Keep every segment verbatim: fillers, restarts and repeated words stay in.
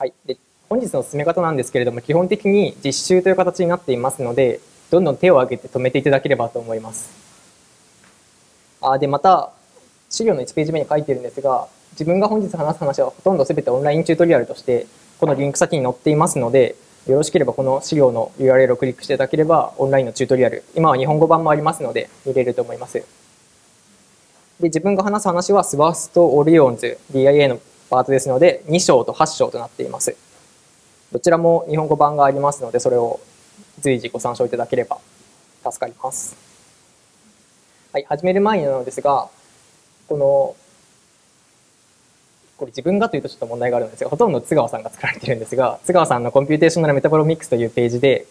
はい、で本日の進め方なんですけれども、基本的に実習という形になっていますので、どんどん手を挙げて止めていただければと思います。あでまた資料のいちページ目に書いているんですが、自分が本日話す話はほとんど全てオンラインチュートリアルとしてこのリンク先に載っていますので、よろしければこの資料の ユーアールエル をクリックしていただければ、オンラインのチュートリアル、今は日本語版もありますので見れると思います。で自分が話す話は スワス とオリオンズ ディーアイエー のパートですので、に章とはち章となっています。どちらも日本語版がありますので、それを随時ご参照いただければ助かります。はい、始める前なのですが、このこれ自分がというとちょっと問題があるんですが、ほとんど津川さんが作られているんですが、津川さんのコンピューテーショナルメタボロミックスというページで、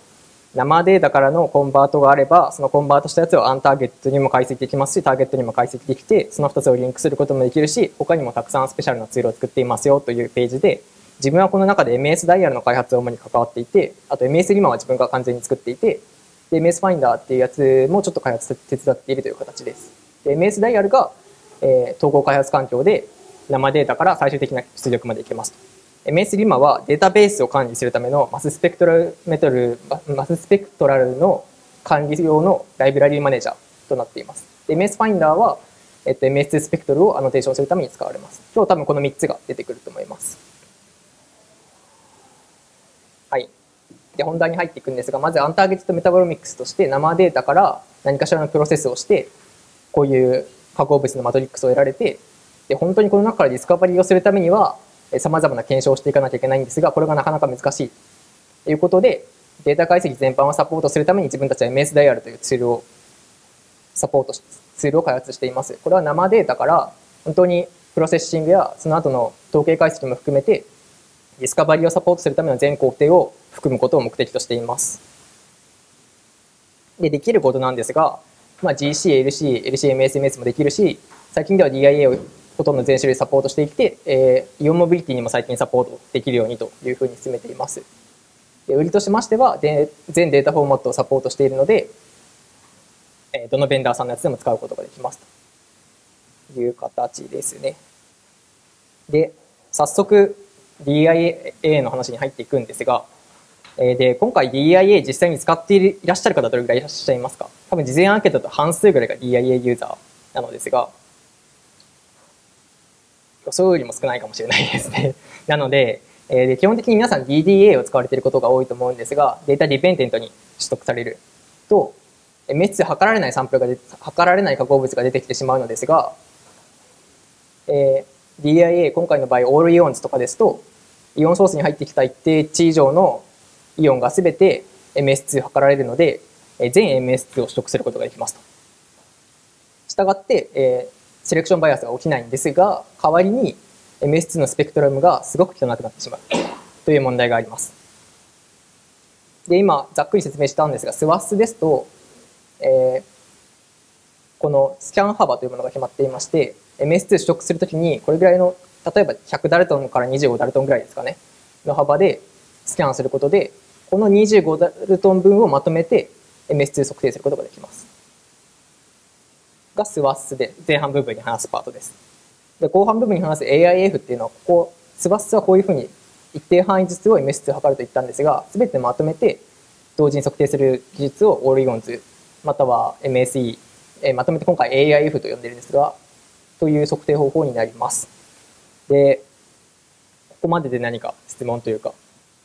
生データからのコンバートがあれば、そのコンバートしたやつをアンターゲットにも解析できますし、ターゲットにも解析できて、そのふたつをリンクすることもできるし、他にもたくさんスペシャルなツールを作っていますよというページで、自分はこの中で エムエスダイアル の開発を主に関わっていて、あと エムエス リマンは自分が完全に作っていて、エムエス ファインダーっていうやつもちょっと開発手伝っているという形です。エムエスダイアル が、えー、統合開発環境で生データから最終的な出力までいけますと。エムエス リマはデータベースを管理するためのマススペクトラルメトル、マススペクトラルの管理用のライブラリーマネージャーとなっています。エムエス ファインダーは、えっと、エムエスツー スペクトルをアノテーションするために使われます。今日多分このみっつが出てくると思います。はい。で、本題に入っていくんですが、まずアンターゲットメタボロミックスとして生データから何かしらのプロセスをして、こういう化合物のマトリックスを得られて、で本当にこの中からディスカバリーをするためにはさまざまな検証をしていかなきゃいけないんですが、これがなかなか難しいということで、データ解析全般をサポートするために自分たちは エムエスダイアル というツールをサポートしツールを開発しています。これは生データから本当にプロセッシングやその後の統計解析も含めてディスカバリーをサポートするための全工程を含むことを目的としています。でできることなんですが、まあ、ジーシー、エルシー、エルシーエムエス、エムエス もできるし、最近では ディーアイエー をほとんど全種類サポートしていて、えー、イオンモビリティにも最近サポートできるようにというふうに進めています。で売りとしましては、で全データフォーマットをサポートしているので、えー、どのベンダーさんのやつでも使うことができますという形ですね。で、早速 ディーアイエー の話に入っていくんですが、えー、で今回 ディーアイエー 実際に使っていらっしゃる方どれぐらいいらっしゃいますか？多分事前アンケートだと半数ぐらいが ディーアイエー ユーザーなのですが、予想よりも少ないかもしれないですね。なので、えー、基本的に皆さん ディーディーエー を使われていることが多いと思うんですが、データディペンデントに取得されると、エムエスツー 測られないサンプルがで、測られない化合物が出てきてしまうのですが、えー、ディーアイエー、今回の場合、オールイオンズとかですと、イオンソースに入ってきた一定値以上のイオンが全て エムエスツー 測られるので、全 エムエスツー を取得することができますと。したがって、えーセレクションバイアスが起きないんですが、代わりに エムエスツー のスペクトラムがすごく汚くなってしまうという問題があります。で、今ざっくり説明したんですが、スワス ですと、えー、このスキャン幅というものが決まっていまして、エムエスツー 取得するときにこれぐらいの、例えばひゃくダルトンからにじゅうごダルトンぐらいですかね、の幅でスキャンすることで、このにじゅうごダルトン分をまとめて エムエスツー 測定することができます。がスワスで前半部分に話すパートです。で後半部分に話す エーアイエフ っていうのは、ここスワスはこういうふうに一定範囲ずつを エムエスツー 測ると言ったんですが、全てまとめて同時に測定する技術をオールイオンズまたは エムエスイー、えー、まとめて今回 エーアイエフ と呼んでるんですが、という測定方法になります。でここまでで何か質問というか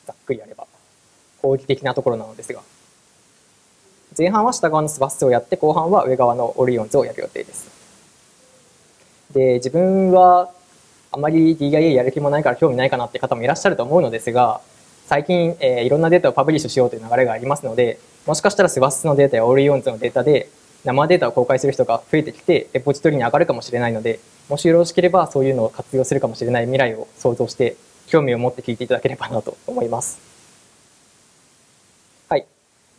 ざっくりあれば講義的なところなのですが。前半は下側のスワスをやって、後半は上側のオリオンズをやる予定です。で自分はあまり ディーアイエー やる気もないから興味ないかなって方もいらっしゃると思うのですが、最近、えー、いろんなデータをパブリッシュしようという流れがありますので、もしかしたらスワスのデータやオリオンズのデータで生データを公開する人が増えてきてレポジトリに上がるかもしれないので、もしよろしければそういうのを活用するかもしれない未来を想像して興味を持って聞いていただければなと思います。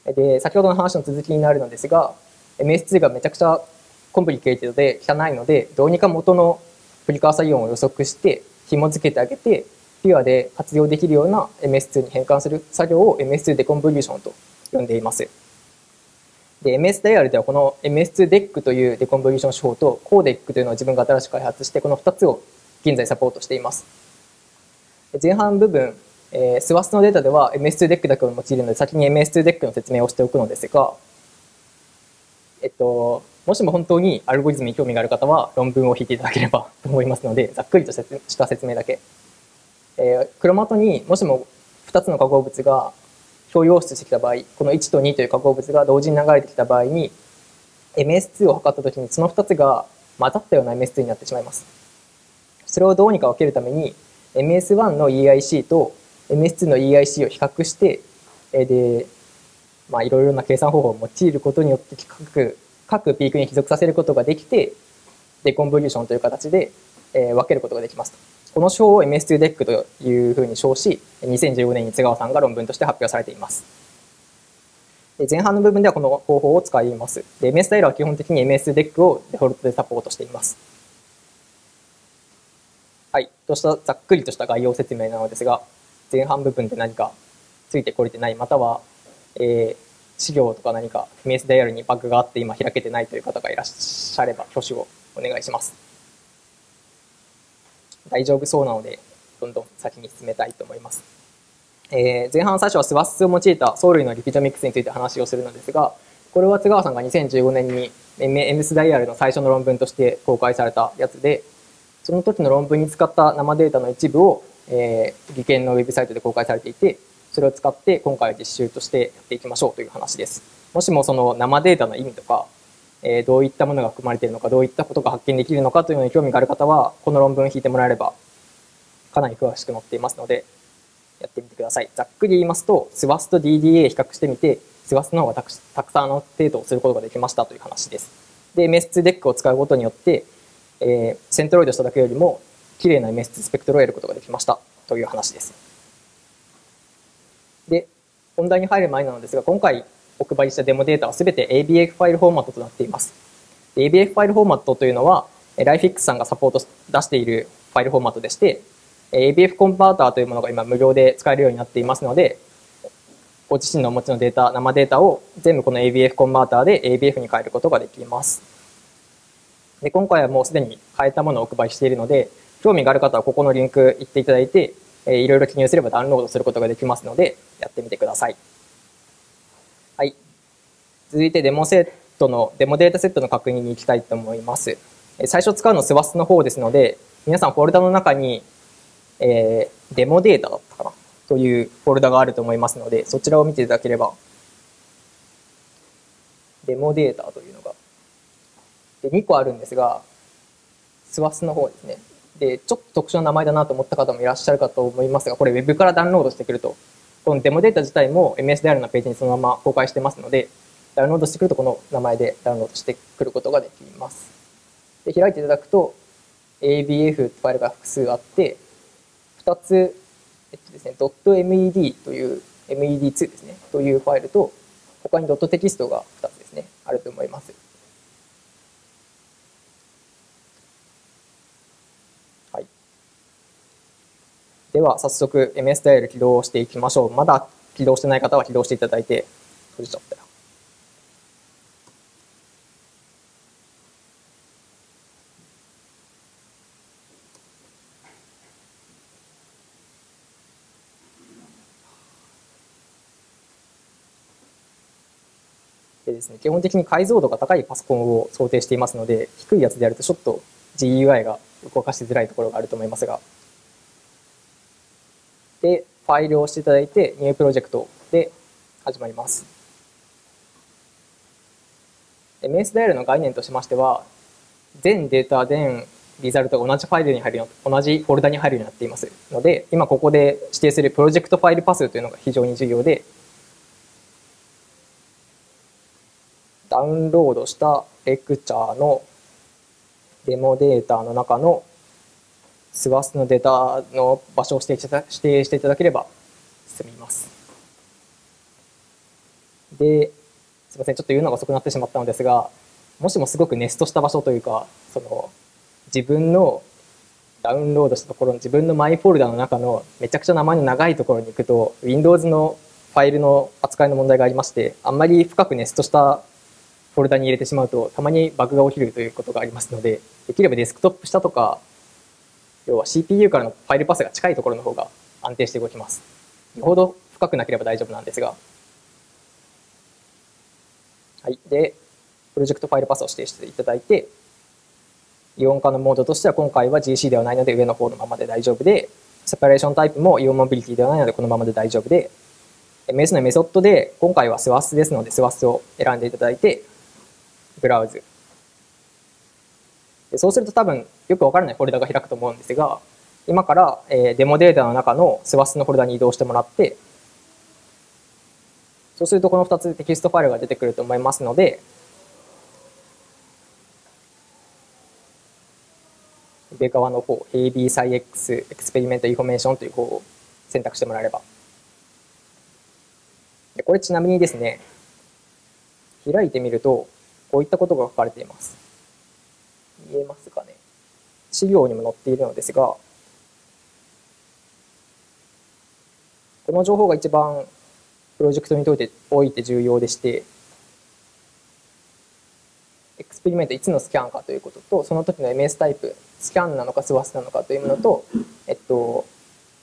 で先ほどの話の続きになるのですが、 エムエスツー がめちゃくちゃコンプリケイテッドで汚いので、どうにか元のプリカーサイオンを予測して紐付けてあげて、ピュアで活用できるような エムエスツー に変換する作業を エムエスツー デコンボリューションと呼んでいます。で エムエスダイアル ではこの エムエスツーデック というデコンボリューション手法と コーデック というのを自分が新しく開発して、このふたつを現在サポートしています。前半部分えー、スワス のデータでは エムエスツーデック だけを用いるので、先に エムエスツーデック の説明をしておくのですが、えっと、もしも本当にアルゴリズムに興味がある方は論文を引いていただければと思いますので、ざっくりとした説明だけ。えー、クロマトにもしもふたつの化合物が共用出してきた場合、このいちとにという化合物が同時に流れてきた場合に、エムエスツー を測ったときにそのふたつが混ざったような エムエスツー になってしまいます。それをどうにか分けるために エムエスワン の イーアイシー と エムエスツー の イーアイシー を比較して、で、まあいろいろな計算方法を用いることによって各、各ピークに帰属させることができて、で、コンボリューションという形で分けることができますと。この手法を エムエスツーデック というふうに称し、にせんじゅうごねんに津川さんが論文として発表されています。で、前半の部分ではこの方法を使います。エムエスダイアル は基本的に エムエスデック をデフォルトでサポートしています。はい、としたざっくりとした概要説明なのですが、前半部分で何かついてこれてない、または、えー、資料とか何か エムエスダイアル にバグがあって今開けてないという方がいらっしゃれば挙手をお願いします。大丈夫そうなので、どんどん先に進めたいと思います。えー、前半最初はスワス を用いた藻類のリピジョミクスについて話をするのですが、これは津川さんがにせんじゅうごねんに エムエスダイアル の最初の論文として公開されたやつで、その時の論文に使った生データの一部を、えー、技研のウェブサイトで公開されていて、それを使って今回は実習としてやっていきましょうという話です。もしもその生データの意味とか、えー、どういったものが含まれているのか、どういったことが発見できるのかというのに興味がある方は、この論文を引いてもらえれば、かなり詳しく載っていますので、やってみてください。ざっくり言いますと、スワス と ディーディーエー 比較してみて、スワス の方がたくたくさんアノテートをすることができましたという話です。で、エムエスツーデック を使うことによって、えー、セントロイドしただけよりも、綺麗な エムエスツー スペクトルを得ることができましたという話です。で、本題に入る前なのですが、今回、お配りしたデモデータは全て エービーエフ ファイルフォーマットとなっています。エービーエフ ファイルフォーマットというのは、ライフィックスさんがサポート出しているファイルフォーマットでして、エービーエフ コンバーターというものが今無料で使えるようになっていますので、ご自身のお持ちのデータ、生データを全部この エービーエフ コンバーターで エービーエフ に変えることができます。で、今回はもうすでに変えたものをお配りしているので、興味がある方はここのリンク行っていただいて、いろいろ記入すればダウンロードすることができますので、やってみてください。はい。続いてデモセットの、デモデータセットの確認に行きたいと思います。最初使うのはスワス の方ですので、皆さんフォルダの中に、えー、デモデータだったかなというフォルダがあると思いますので、そちらを見ていただければ、デモデータというのが、でにこあるんですが、スワス の方ですね。で、ちょっと特殊な名前だなと思った方もいらっしゃるかと思いますが、これ Web からダウンロードしてくると、このデモデータ自体も エムエスダイアル のページにそのまま公開してますので、ダウンロードしてくるとこの名前でダウンロードしてくることができます。で、開いていただくと エービーエフ ファイルが複数あって、ふたつ、えっとですね、.med という エムイーディーツー ですね、というファイルと、他に .text がふたつですね、あると思います。はい。では、早速 エムエスダイアル 起動していきましょう。まだ起動してない方は起動していただいて、閉じちゃったら。基本的に解像度が高いパソコンを想定していますので、低いやつでやるとちょっと ジーユーアイ が動かしづらいところがあると思いますが。で、ファイルを押していただいて、ニュープロジェクトで始まります。エムエスダイアル の概念としましては、全データ、全リザルトが同じファイルに入るよう、同じフォルダに入るようになっていますので、今ここで指定するプロジェクトファイルパスというのが非常に重要で、ダウンロードしたレクチャーのデモデータの中のスワス のデータの場所を指定していただければ済みます。で、すみません、ちょっと言うのが遅くなってしまったのですが、もしもすごくネストした場所というか、その自分のダウンロードしたところの自分のマイフォルダの中のめちゃくちゃ名前の長いところに行くと、ウィンドウズ のファイルの扱いの問題がありまして、あんまり深くネストしたフォルダに入れてしまうとたまにバグが起きるということがありますので、できればデスクトップ下とか、要は シーピーユー からのファイルパスが近いところの方が安定して動きます。よほど深くなければ大丈夫なんですが、はい、でプロジェクトファイルパスを指定していただいて、イオン化のモードとしては今回は ジーシー ではないので上の方のままで大丈夫で、セパレーションタイプもイオンモビリティではないのでこのままで大丈夫で、 エムエス のメソッドで今回は スワス ですので スワス を選んでいただいてブラウズ。そうすると多分よくわからないフォルダが開くと思うんですが、今からデモデータの中の スワス のフォルダに移動してもらって、そうするとこのふたつでテキストファイルが出てくると思いますので、上側の方 エービースキエックス エクスペリメントインフォメーションという方を選択してもらえれば。これちなみにですね、開いてみるとこういったことが書かれています。見えますかね。資料にも載っているのですが、この情報が一番プロジェクトにおいておいて重要でして、エクスペリメントいちのスキャンかということと、その時の エムエス タイプ、スキャンなのか スワス なのかというものと、えっと、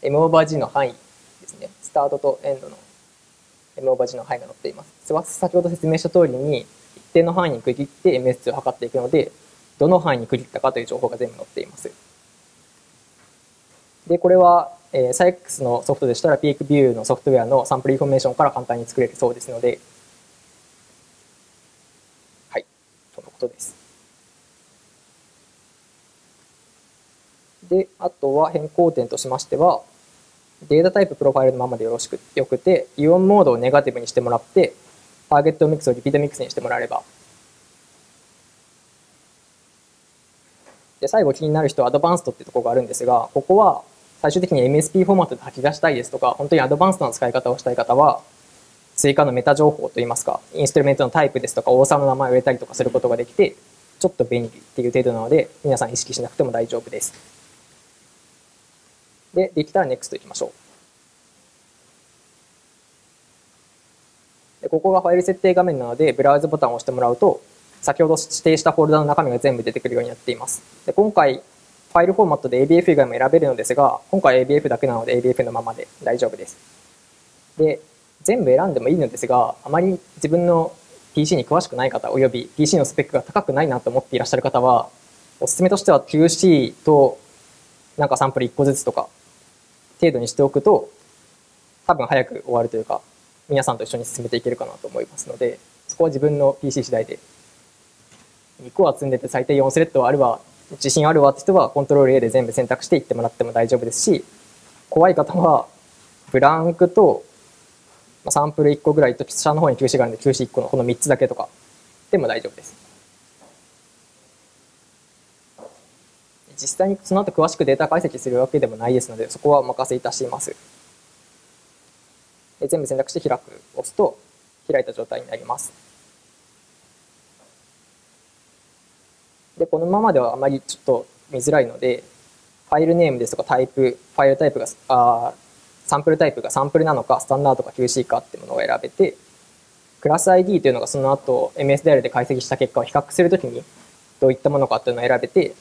M オーバー G の範囲ですね、スタートとエンドの M オーバー G の範囲が載っています。スワス 先ほど説明した通りに、一定の範囲に区切って エムエスツー を測っていくので、どの範囲に区切ったかという情報が全部載っています。で、これは、えー、スキエックス のソフトでしたら PeakView のソフトウェアのサンプルインフォメーションから簡単に作れるそうですので、です。で、あとは変更点としましては、データタイププロファイルのままでよろしくよくて、イオンモードをネガティブにしてもらって、ターゲットミックスをリピートミックスにしてもらえれば。で、最後気になる人はアドバンストってところがあるんですが、ここは最終的に エムエスピー フォーマットで吐き出したいですとか、本当にアドバンストな使い方をしたい方は、追加のメタ情報といいますか、インストゥルメントのタイプですとか、オーサーの名前を入れたりとかすることができて、ちょっと便利っていう程度なので、皆さん意識しなくても大丈夫です。で、できたら ネクスト いきましょう。で、ここがファイル設定画面なので、ブラウズボタンを押してもらうと、先ほど指定したフォルダの中身が全部出てくるようになっています。で、今回、ファイルフォーマットで エービーエフ 以外も選べるのですが、今回 エービーエフ だけなので エービーエフ のままで大丈夫です。で、全部選んでもいいのですが、あまり自分の ピーシー に詳しくない方、および ピーシー のスペックが高くないなと思っていらっしゃる方は、おすすめとしては キューシー となんかサンプルいっこずつとか程度にしておくと、多分早く終わるというか、皆さんと一緒に進めていけるかなと思いますので、そこは自分の ピーシー 次第で、にこは積んでて最低よんスレッドはあるわ、自信あるわって人はコントロール エー で全部選択していってもらっても大丈夫ですし、怖い方はブランクとサンプルいっこぐらいと下の方に キューシー があるので キューシーいっ 個のこのみっつだけとかでも大丈夫です。実際にその後詳しくデータ解析するわけでもないですので、そこはお任せいたします。全部選択して開くを押すと開いた状態になります。で、このままではあまりちょっと見づらいので、ファイルネームですとかタイプ、ファイルタイプがあサンプルタイプがサンプルなのか、スタンダードか キューシー かってものを選べて、クラス アイディー というのがその後 エムエスディアル で解析した結果を比較するときにどういったものかというのを選べて、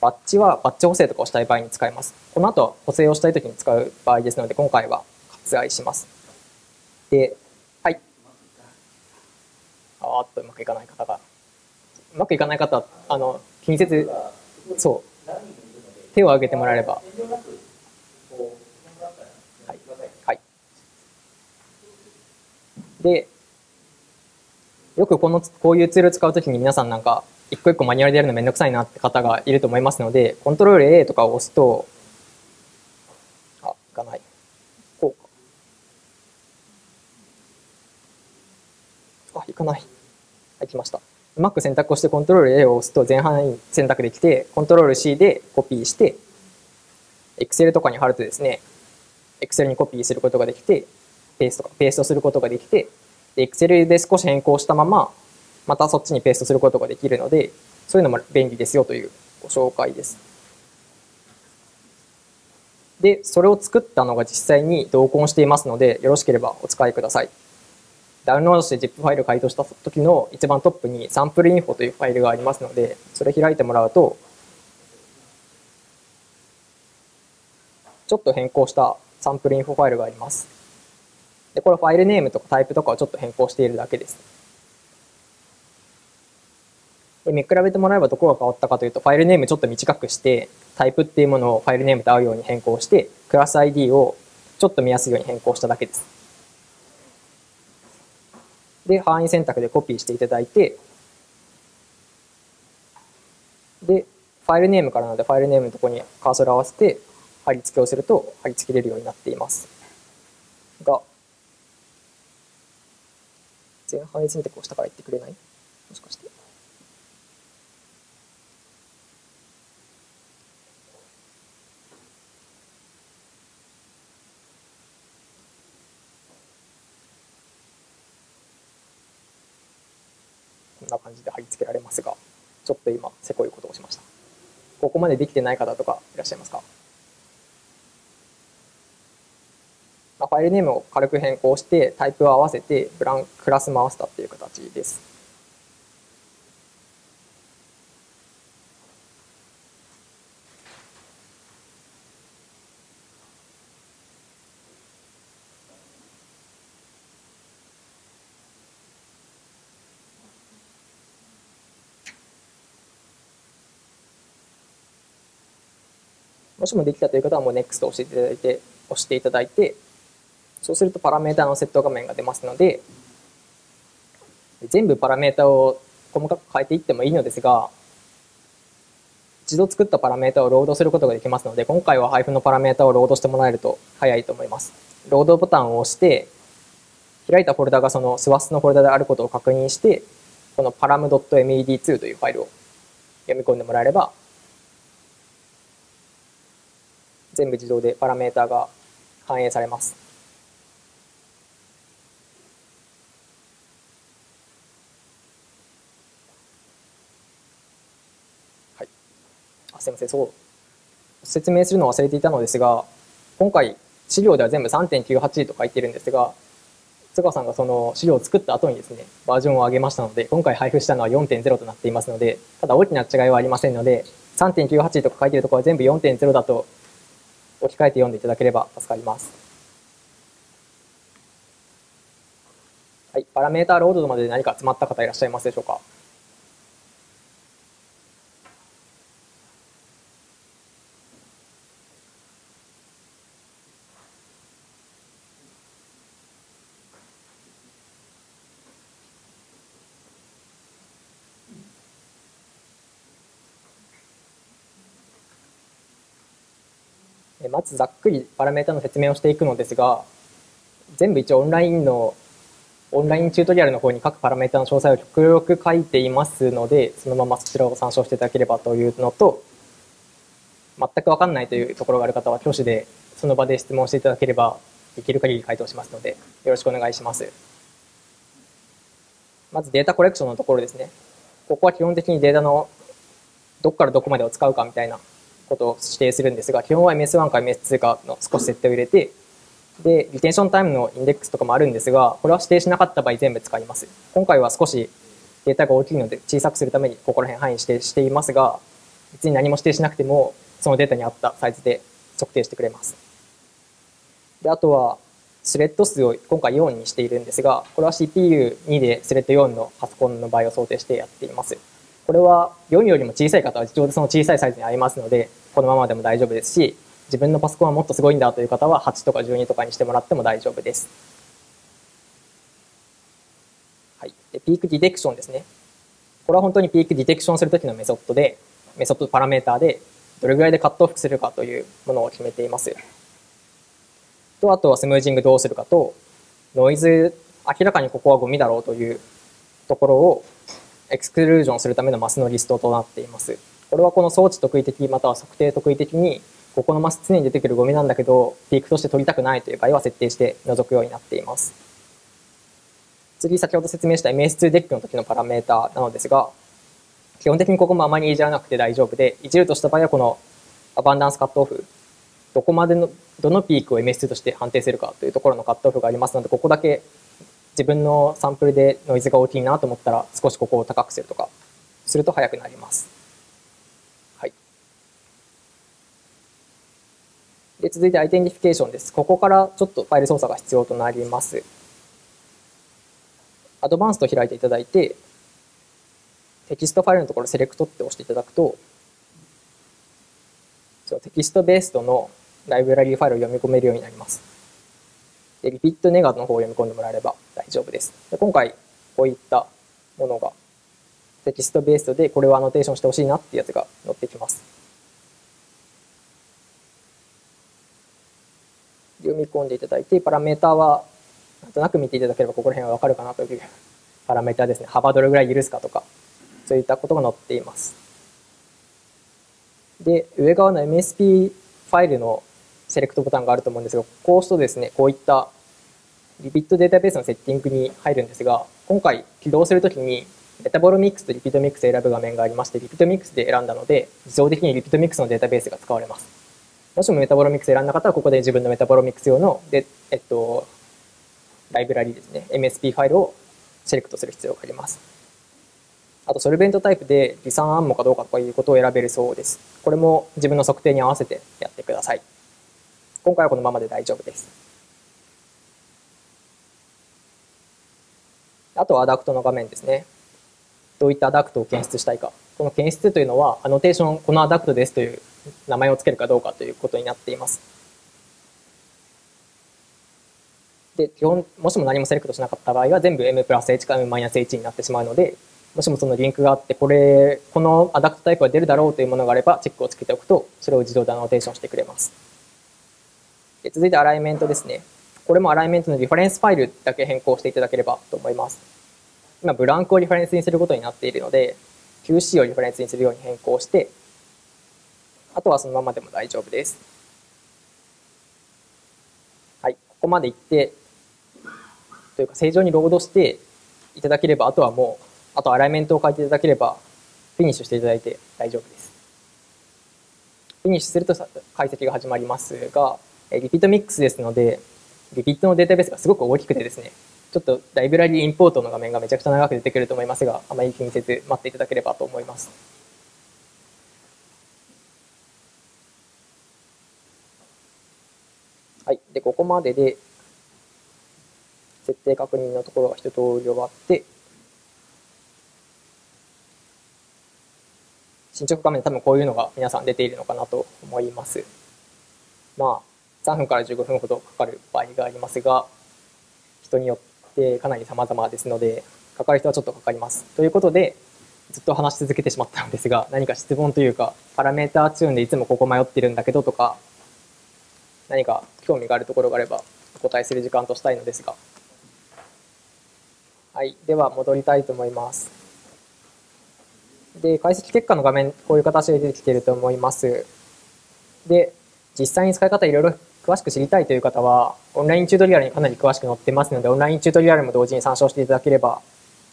バッチはバッチ補正とかをしたい場合に使います。この後補正をしたいときに使う場合ですので、今回は割愛します。で、はい。あーっとうまくいかない方が。うまくいかない方は、あの、気にせず、そう、手を挙げてもらえれば。で、よくこのこういうツールを使うときに皆さんなんか一個一個マニュアルでやるのめんどくさいなって方がいると思いますので、コントロール エー とかを押すと、あ、いかない。こうか。あ、いかない。はい、来ました。うまく選択をしてコントロール エー を押すと全範囲選択できて、コントロール シー でコピーして、Excel とかに貼るとですね、Excel にコピーすることができて、ペーストかペーストすることができて、Excel で少し変更したまま、またそっちにペーストすることができるので、そういうのも便利ですよというご紹介です。で、それを作ったのが実際に同梱していますので、よろしければお使いください。ダウンロードして ジップ ファイルを開頭した時の一番トップにサンプルインフォというファイルがありますので、それ開いてもらうと、ちょっと変更したサンプルインフォファイルがあります。で、これファイルネームとかタイプとかをちょっと変更しているだけです。これ見比べてもらえばどこが変わったかというと、ファイルネームちょっと短くして、タイプっていうものをファイルネームと合うように変更して、クラス アイディー をちょっと見やすいように変更しただけです。で、範囲選択でコピーしていただいて、で、ファイルネームからなので、ファイルネームのところにカーソルを合わせて、貼り付けをすると貼り付けれるようになっています。が、全範囲選択をしたから言ってくれない？もしかして。こんな感じで貼り付けられますが、ちょっと今、せこいことをしました。ここまでできてない方とかいらっしゃいますか？ファイルネームを軽く変更してタイプを合わせてブランクラス回したっていう形です。もしもできたという方はもう ネクスト を押していただいて押していただいて。そうするとパラメータのセット画面が出ますので、全部パラメータを細かく変えていってもいいのですが、一度作ったパラメータをロードすることができますので、今回は配布のパラメータをロードしてもらえると早いと思います。ロードボタンを押して、開いたフォルダがその スワス のフォルダであることを確認して、この パラム ドット エムイーディーツー というファイルを読み込んでもらえれば、全部自動でパラメータが反映されます。すみません、そう説明するのを忘れていたのですが、今回資料では全部 さんてんきゅうはち と書いてるんですが、津川さんがその資料を作った後にですね、バージョンを上げましたので、今回配布したのは よんてんゼロ となっていますので、ただ大きな違いはありませんので、 さんてんきゅうはち とか書いてるところは全部 よんてんゼロ だと置き換えて読んでいただければ助かります。はい、パラメータロードまで何か詰まった方いらっしゃいますでしょうか。まずざっくりパラメータの説明をしていくのですが、全部一応オンラインのオンラインチュートリアルの方に各パラメータの詳細を極力書いていますので、そのままそちらを参照していただければというのと、全く分かんないというところがある方は挙手でその場で質問していただければできる限り回答しますので、よろしくお願いします。まずデータコレクションのところですね。ここは基本的にデータのどこからどこまでを使うかみたいなことを指定するんですが、基本は エムエスワン か エムエスツー かの少し設定を入れて、でリテンションタイムのインデックスとかもあるんですが、これは指定しなかった場合全部使います。今回は少しデータが大きいので小さくするためにここら辺範囲指定していますが、別に何も指定しなくてもそのデータに合ったサイズで測定してくれます。であとはスレッド数を今回よんにしているんですが、これは シーピーユーツー でスレッドよんのパソコンの場合を想定してやっています。これはよんよりも小さい方は自動でその小さいサイズに合いますので、このままでも大丈夫ですし、自分のパソコンはもっとすごいんだという方ははちとかじゅうにとかにしてもらっても大丈夫です。はい、でピークディテクションですね。これは本当にピークディテクションするときのメソッドで、メソッドパラメーターでどれぐらいでカットオフするかというものを決めています。とあとはスムージングどうするかと、ノイズ明らかにここはゴミだろうというところをエクスクルージョンするためのマスのリストとなっています。これはこの装置特異的または測定特異的に、ここのマス常に出てくるゴミなんだけど、ピークとして取りたくないという場合は設定して除くようになっています。次、先ほど説明した エムエスツーデック の時のパラメータなのですが、基本的にここもあまりいじらなくて大丈夫で、いじるとした場合はこのアバンダンスカットオフ、どこまでの、どのピークを エムエスツー として判定するかというところのカットオフがありますので、ここだけ自分のサンプルでノイズが大きいなと思ったら少しここを高くするとかすると速くなります。はい。で続いてアイデンティフィケーションです。ここからちょっとファイル操作が必要となります。アドバンスと開いていただいて、テキストファイルのところセレクトって押していただくと、テキストベースとのライブラリーファイルを読み込めるようになります。でリピットネガの方を読み込んでもらえれば大丈夫です。で今回こういったものがテキストベースでこれをアノテーションしてほしいなっていうやつが載ってきます。読み込んでいただいて、パラメータはなんとなく見ていただければここら辺はわかるかなというパラメータですね。幅どれぐらい許すかとか、そういったことが載っています。で、上側の エムエスピー ファイルのセレクトボタンがあると思うんですが、こう押すとですね、こういったリピットデータベースのセッティングに入るんですが、今回起動するときにメタボロミックスとリピットミックスを選ぶ画面がありまして、リピットミックスで選んだので、自動的にリピットミックスのデータベースが使われます。もしもメタボロミックス選んだ方は、ここで自分のメタボロミックス用ので、えっと、ライブラリですね、エムエスピー ファイルをセレクトする必要があります。あと、ソルベントタイプで離散暗号かどうかということを選べるそうです。これも自分の測定に合わせてやってください。今回はこのままで大丈夫です。あとはアダクトの画面ですね。どういったアダクトを検出したいか。この検出というのは、アノテーション、このアダクトですという名前をつけるかどうかということになっています。で、基本、もしも何もセレクトしなかった場合は、全部 M プラス H か M マイナス H になってしまうので、もしもそのリンクがあって、これ、このアダクトタイプが出るだろうというものがあれば、チェックをつけておくと、それを自動でアノテーションしてくれます。で、続いてアライメントですね。これもアライメントのリファレンスファイルだけ変更していただければと思います。今、ブランクをリファレンスにすることになっているので、キューシー をリファレンスにするように変更して、あとはそのままでも大丈夫です。はい、ここまでいって、というか正常にロードしていただければ、あとはもう、あとアライメントを変えていただければフィニッシュしていただいて大丈夫です。フィニッシュすると解析が始まりますが、リピートミックスですので、リピートのデータベースがすごく大きくてですね、ちょっとライブラリーインポートの画面がめちゃくちゃ長く出てくると思いますが、あまり気にせず待っていただければと思います。はい。で、ここまでで、設定確認のところが一通り終わって、進捗画面、多分こういうのが皆さん出ているのかなと思います。まあ、さんぷんからじゅうごふんほどかかる場合がありますが、人によってかなり様々ですので、かかる人はちょっとかかります。ということで、ずっと話し続けてしまったんですが、何か質問というか、パラメータチューンでいつもここ迷ってるんだけどとか、何か興味があるところがあれば、お答えする時間としたいのですが。はい。では、戻りたいと思います。で、解析結果の画面、こういう形で出てきていると思います。で、実際に使い方いろいろ詳しく知りたいという方は、オンラインチュートリアルにかなり詳しく載ってますので、オンラインチュートリアルも同時に参照していただければ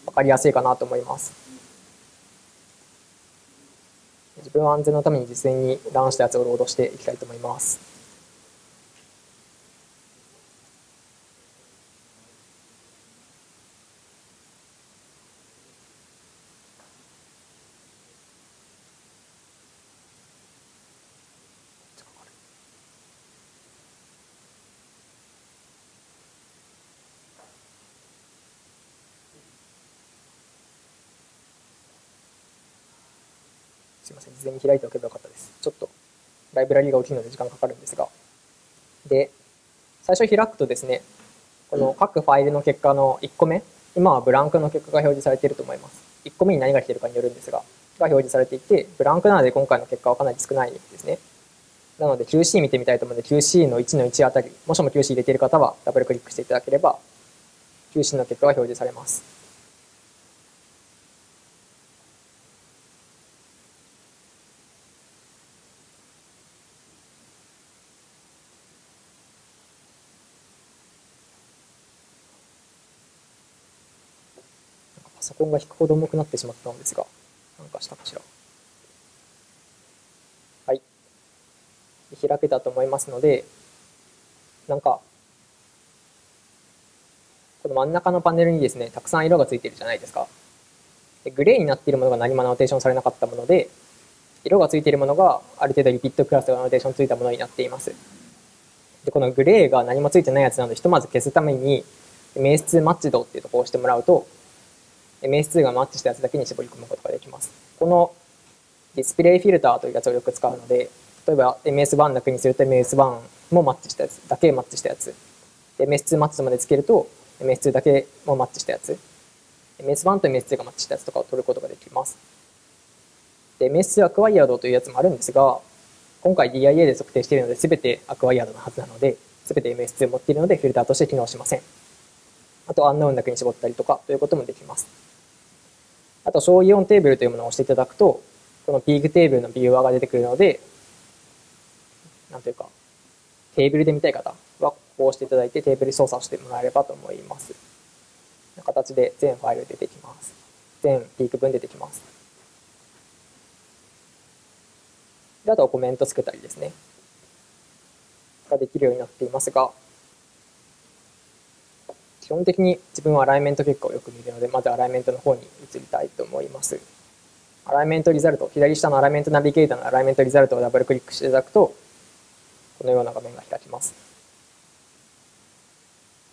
分かりやすいかなと思います。自分は安全のために実際にランしたやつをロードしていきたいと思います。すみません、事前に開いておけばよかったです。ちょっとライブラリが大きいので時間かかるんですが。で、最初開くとですね、この各ファイルの結果のいっこめ、今はブランクの結果が表示されていると思います。いっこめに何が来ているかによるんですが、が表示されていて、ブランクなので今回の結果はかなり少ないですね。なので キューシー 見てみたいと思うので、キューシー のいちのいちあたり、もしも キューシー 入れている方はダブルクリックしていただければ、キューシー の結果が表示されます。パソコンが引くほど重くなってしまったのですが、なんかしたかしら。はい。開けたと思いますので、なんか、この真ん中のパネルにですね、たくさん色がついているじゃないですか。でグレーになっているものが何もアノテーションされなかったもので、色がついているものがある程度リピットクラスがアノテーションついたものになっています。でこのグレーが何もついてないやつなのでひとまず消すために エムエスツー マッチ度っていうところを押してもらうと エムエスツー がマッチしたやつだけに絞り込むことができます。このディスプレイフィルターというやつをよく使うので、例えば エムエスワン だけにすると エムエスワン もマッチしたやつだけマッチしたやつ、 エムエスツー マッチ度までつけると エムエスツー だけもマッチしたやつ、 エムエスワン と エムエスツー がマッチしたやつとかを取ることができます。で エムエスツー アクワイアードというやつもあるんですが、今回 ディーアイエー で測定しているので全てアクワイアードのはずなので、全て エムエスツー を持っているのでフィルターとして機能しません。あとアンノーンだけに絞ったりとかということもできます。あと小イオンテーブルというものを押していただくと、このピークテーブルのビューワーが出てくるので、なんというかテーブルで見たい方はここを押していただいてテーブル操作をしてもらえればと思います。形で全ファイル出てきます。全ピーク分出てきます。であとはコメントつけたりですねができるようになっていますが、基本的に自分はアライメント結果をよく見るので、まずアライメントの方に移りたいと思います。アライメントリザルト、左下のアライメントナビゲーターのアライメントリザルトをダブルクリックしていただくとこのような画面が開きます。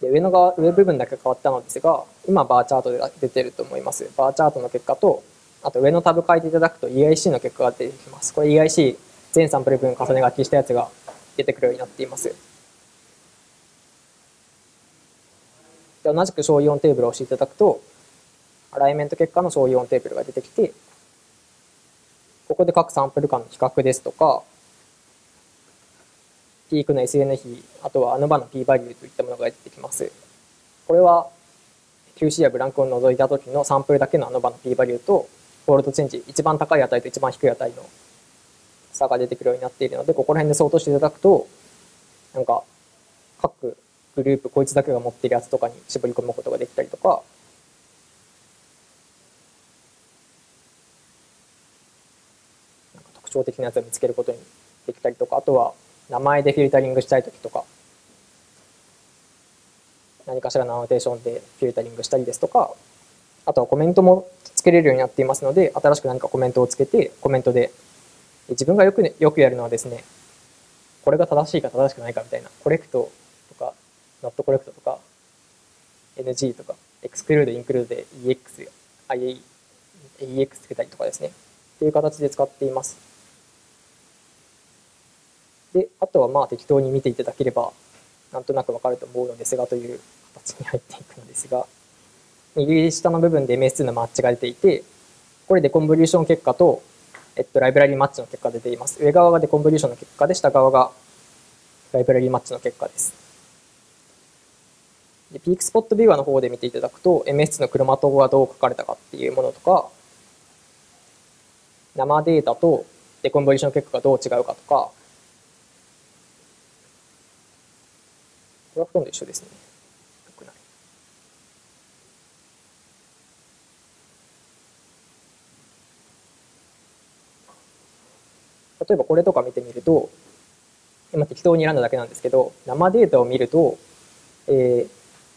で上の側、上部分だけ変わったのですが、今バーチャートで出てると思います。バーチャートの結果と、あと上のタブ変えていただくと イーアイシー の結果が出てきます。これ イーアイシー 全サンプル分重ね書きしたやつが出てくるようになっています。で同じく小イオンテーブルを押していただくとアライメント結果の小イオンテーブルが出てきて、ここで各サンプル間の比較ですとかピークの エスエヌ 比、あとはあの場の P バリューといったものが出てきます。これは キューシー やブランクを除いた時のサンプルだけのあの場の P バリューとフォールドチェンジ、一番高い値と一番低い値の差が出てくるようになっているので、ここら辺で相当していただくとなんか各グループこいつだけが持っているやつとかに絞り込むことができたりとか、なんか特徴的なやつを見つけることにできたりとか、あとは名前でフィルタリングしたい時とか何かしらのアノテーションでフィルタリングしたりですとか、あとはコメントもつけれるようになっていますので、新しく何かコメントをつけてコメントで自分がよく、ね、よくやるのはですね、これが正しいか正しくないかみたいなコレクトとかノットコレクトとか エヌジー とかエクスクルードインクルードで イーエックス エーイーエックス つけたりとかですねっていう形で使っています。であとはまあ適当に見ていただければなんとなくわかると思うのですがという形に入っていくのですが、右下の部分で エムエスツー のマッチが出ていて、これでコンボリューション結果と、えっと、ライブラリーマッチの結果が出ています。上側がデコンボリューションの結果で、下側がライブラリーマッチの結果です。でピークスポットビューアーの方で見ていただくと エムエスツー のクロマトがどう書かれたかっていうものとか、生データとデコンボリューション結果がどう違うかとか、これはほとんど一緒ですね。例えばこれとか見てみると、今適当に選んだだけなんですけど、生データを見ると、えー、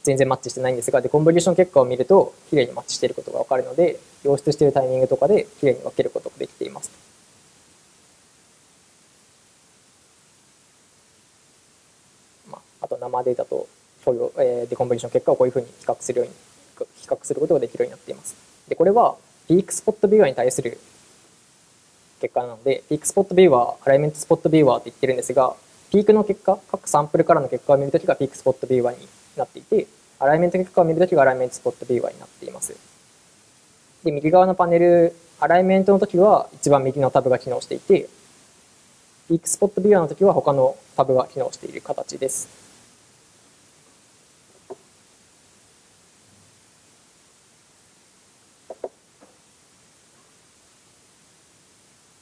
全然マッチしてないんですが、デコンボリューション結果を見るときれいにマッチしていることが分かるので、溶出しているタイミングとかできれいに分けることができています。生データとデコンボリューション結果をこういうふうに比較するように比較することができるようになっています。でこれはピークスポットビューアーに対する結果なので、ピークスポットビューアー、アライメントスポットビューアーって言ってるんですが、ピークの結果、各サンプルからの結果を見るときがピークスポットビューアーになっていて、アライメント結果を見るときがアライメントスポットビューアーになっています。で右側のパネル、アライメントのときは一番右のタブが機能していて、ピークスポットビューアーのときは他のタブが機能している形です。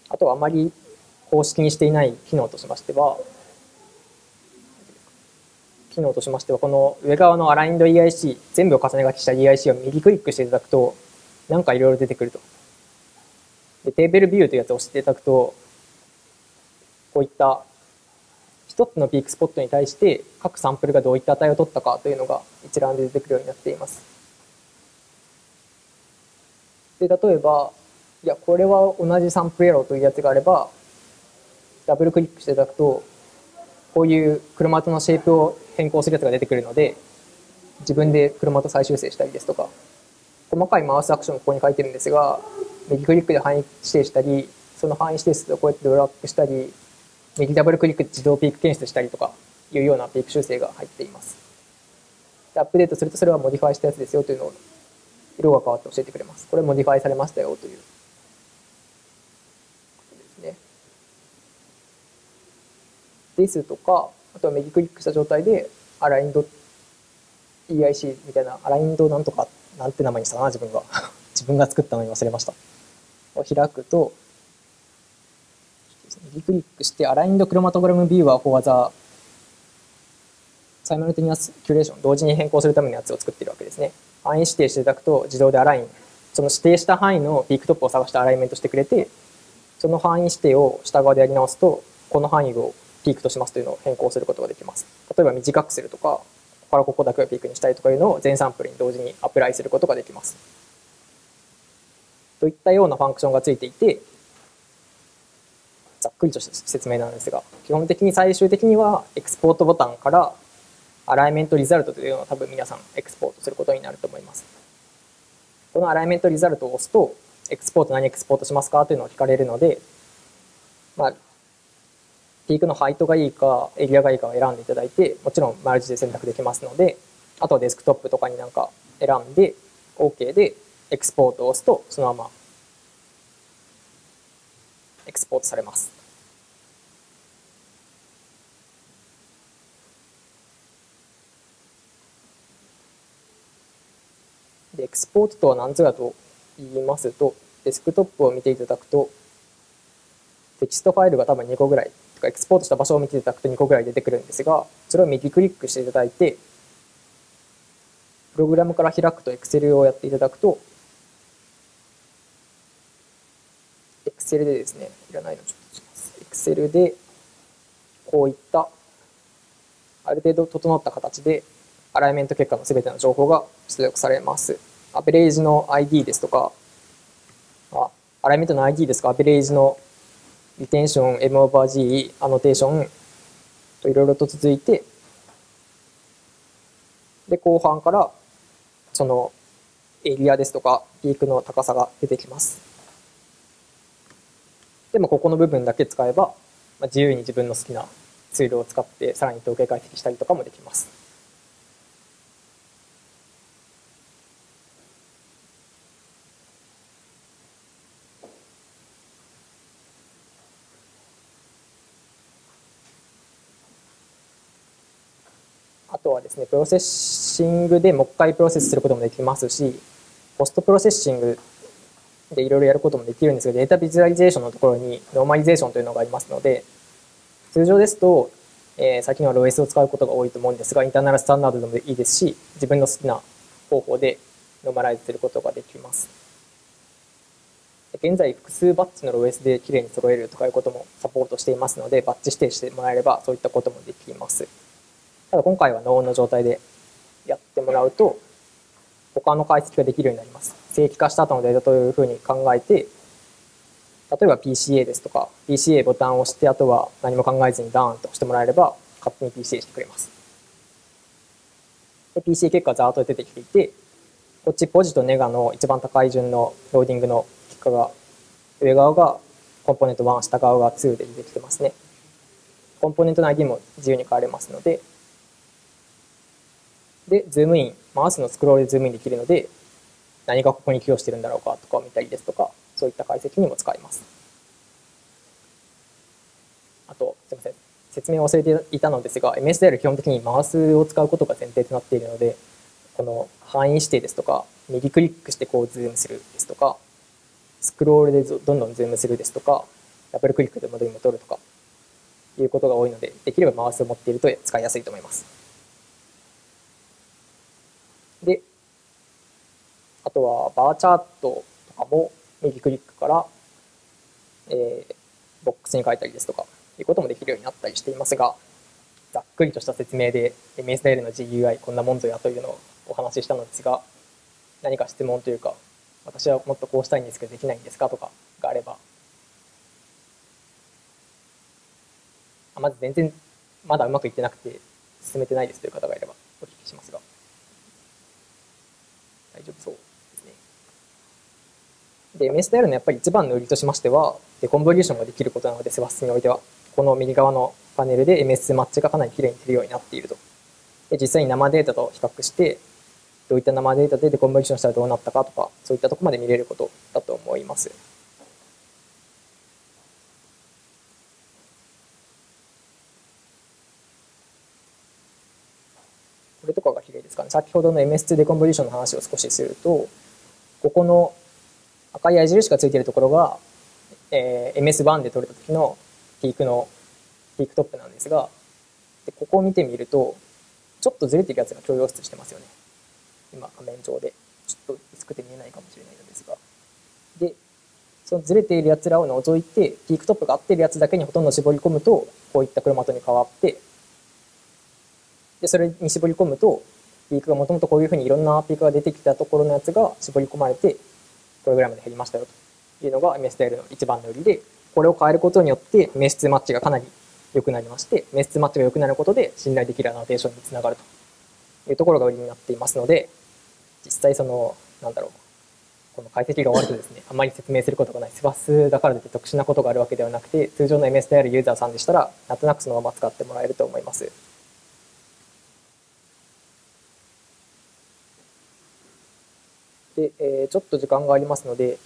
あとはあまり公式にしていない機能としましては、機能としましてはこの上側のアラインド イーアイシー、全部を重ね書きした イーアイシー を右クリックしていただくと、なんかいろいろ出てくると。でテーブルビューというやつを押していただくと、こういった一つのピークスポットに対して各サンプルがどういった値を取ったかというのが一覧で出てくるようになっています。で例えばいやこれは同じサンプルエローというやつがあればダブルクリックしていただくとこういうクロマトのシェイプを変更するやつが出てくるので、自分でクロマト再修正したりですとか、細かいマウスアクションをここに書いてるんですが、右クリックで範囲指定したり、その範囲指定数をこうやってドラッグしたり、右ダブルクリックで自動ピーク検出したりとかいうようなピーク修正が入っています。でアップデートすると、それはモディファイしたやつですよというのを色が変わって教えてくれます。これモディファイされましたよということですね。ですとか、あとは右クリックした状態でアラインド イーアイシー みたいな、アラインドなんとかなんて名前にしたかな、自分が自分が作ったのに忘れました。を開くと、右クリックしてアラインドクロマトグラムビューは小技、サイマルティニアスキュレーション、同時に変更するためのやつを作っているわけですね。範囲指定していただくと自動でアライン、その指定した範囲のピークトップを探してアライメントしてくれて、その範囲指定を下側でやり直すと、この範囲をピークとしますというのを変更することができます。例えば短くするとか、ここからここだけをピークにしたいとかいうのを全サンプルに同時にアプライすることができます。といったようなファンクションがついていて、ざっくりとした説明なんですが、基本的に最終的にはエクスポートボタンからアライメントリザルトというのを多分皆さんエクスポートすることになると思います。このアライメントリザルトを押すと、エクスポート何エクスポートしますかというのを聞かれるので、まあ、ピークのハイトがいいかエリアがいいかを選んでいただいて、もちろんマルチで選択できますので、あとはデスクトップとかになんか選んで OK でエクスポートを押すと、そのままエクスポートされます。でエクスポートとは何ぞやと言いますと、デスクトップを見ていただくと、テキストファイルが多分にこぐらいとか、エクスポートした場所を見ていただくとにこぐらい出てくるんですが、それを右クリックしていただいて、プログラムから開くと Excel をやっていただくと、Excel でですね、いらないのちょっとします。Excel でこういったある程度整った形でアライメント結果のすべての情報が出力されます。アベレージの アイディー ですとか、あアライメントの アイディー ですか、アベレージのリテンション、M オーバー G、アノテーションといろいろと続いて、で後半からそのエリアですとかピークの高さが出てきます。でもここの部分だけ使えば、自由に自分の好きなツールを使ってさらに統計解析したりとかもできます。あとはですね、プロセッシングでもう一回プロセスすることもできますし、ポストプロセッシングでいろいろやることもできるんですが、データビジュアリゼーションのところにノーマリゼーションというのがありますので、通常ですと、えー、最近は ローエス を使うことが多いと思うんですが、インターナルスタンダードでもいいですし、自分の好きな方法でノーマライズすることができます。現在複数バッチの ローエス できれいに揃えるとかいうこともサポートしていますので、バッチ指定してもらえればそういったこともできます。ただ今回はノーオンの状態でやってもらうと、他の解析ができるようになります。正規化した後のデータというふうに考えて、例えば ピーシーエー ですとか、ピーシーエー ボタンを押して、あとは何も考えずにダーンとしてもらえれば、勝手に ピーシーエー してくれます。で ピーシーエー 結果がざーっと出てきていて、こっちポジとネガの一番高い順のローディングの結果が、上側がコンポーネントいち、下側がにで出てきてますね。コンポーネントの アイディー も自由に変われますので、で、ズームイン、マウスのスクロールでズームインできるので、何がここに寄与してるんだろうかとかを見たりですとか、そういった解析にも使えます。あと、すみません、説明を忘れていたのですが、エムエスダイアル 基本的にマウスを使うことが前提となっているので、この範囲指定ですとか、右クリックしてこうズームするですとか、スクロールでどんどんズームするですとか、ダブルクリックで戻りも取るとか、いうことが多いので、できればマウスを持っていると使いやすいと思います。で、あとはバーチャートとかも右クリックから、えー、ボックスに書いたりですとかいうこともできるようになったりしていますが、ざっくりとした説明で エムエスダイアル の ジーユーアイ こんなもんぞやというのをお話ししたのですが、何か質問というか、私はもっとこうしたいんですけどできないんですかとかがあれば、あまず全然まだうまくいってなくて進めてないですという方がいればお聞きしますが、大丈夫そうですね。で、エムエスダイアル のやっぱり一番の売りとしましては、でコンボリューションができることなので、セバスにおいては、この右側のパネルで エムエス マッチがかなりきれいに出るようになっていると。で、実際に生データと比較して、どういった生データでデコンボリューションしたらどうなったかとか、そういったところまで見れることだと思います。これとかが綺麗ですかね。先ほどの エムエスツー デコンボリューションの話を少しすると、ここの赤い矢印がついているところが、えー、エムエスワン で取れた時のピークのピークトップなんですが、でここを見てみると、ちょっとずれてるやつが共用出してますよね。今画面上でちょっと薄くて見えないかもしれないのですが、でそのずれているやつらを除いてピークトップが合っているやつだけにほとんど絞り込むと、こういったクロマトに変わって、でそれに絞り込むと、ピークがもともとこういうふうにいろんなピークが出てきたところのやつが絞り込まれて、これぐらいまで減りましたよというのが エムエスダイアル の一番の売りで、これを変えることによってエムエスツーマッチがかなり良くなりまして、エムエスツーマッチが良くなることで信頼できるアナテーションにつながると。いうところが売りになっていますので、実際そのなんだろう、この解析が終わるとですね、あまり説明することがない、セバスだからといって特殊なことがあるわけではなくて、通常の エムエスダイアル ユーザーさんでしたらなんとなくそのまま使ってもらえると思います。で、えー、ちょっと時間がありますので、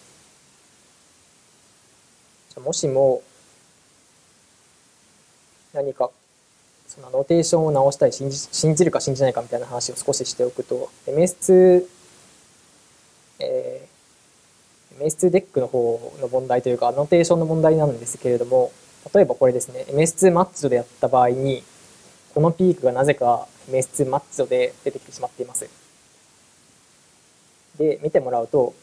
じゃもしも何か。そのノーテーションを直したい、信じ、信じるか信じないかみたいな話を少ししておくと、 エムエスツー、えー、エムエスツーデック の方の問題というか、ノーテーションの問題なんですけれども、例えばこれですね、 エムエスツー マッチドでやった場合に、このピークがなぜか エムエスツー マッチドで出てきてしまっています。で、見てもらうと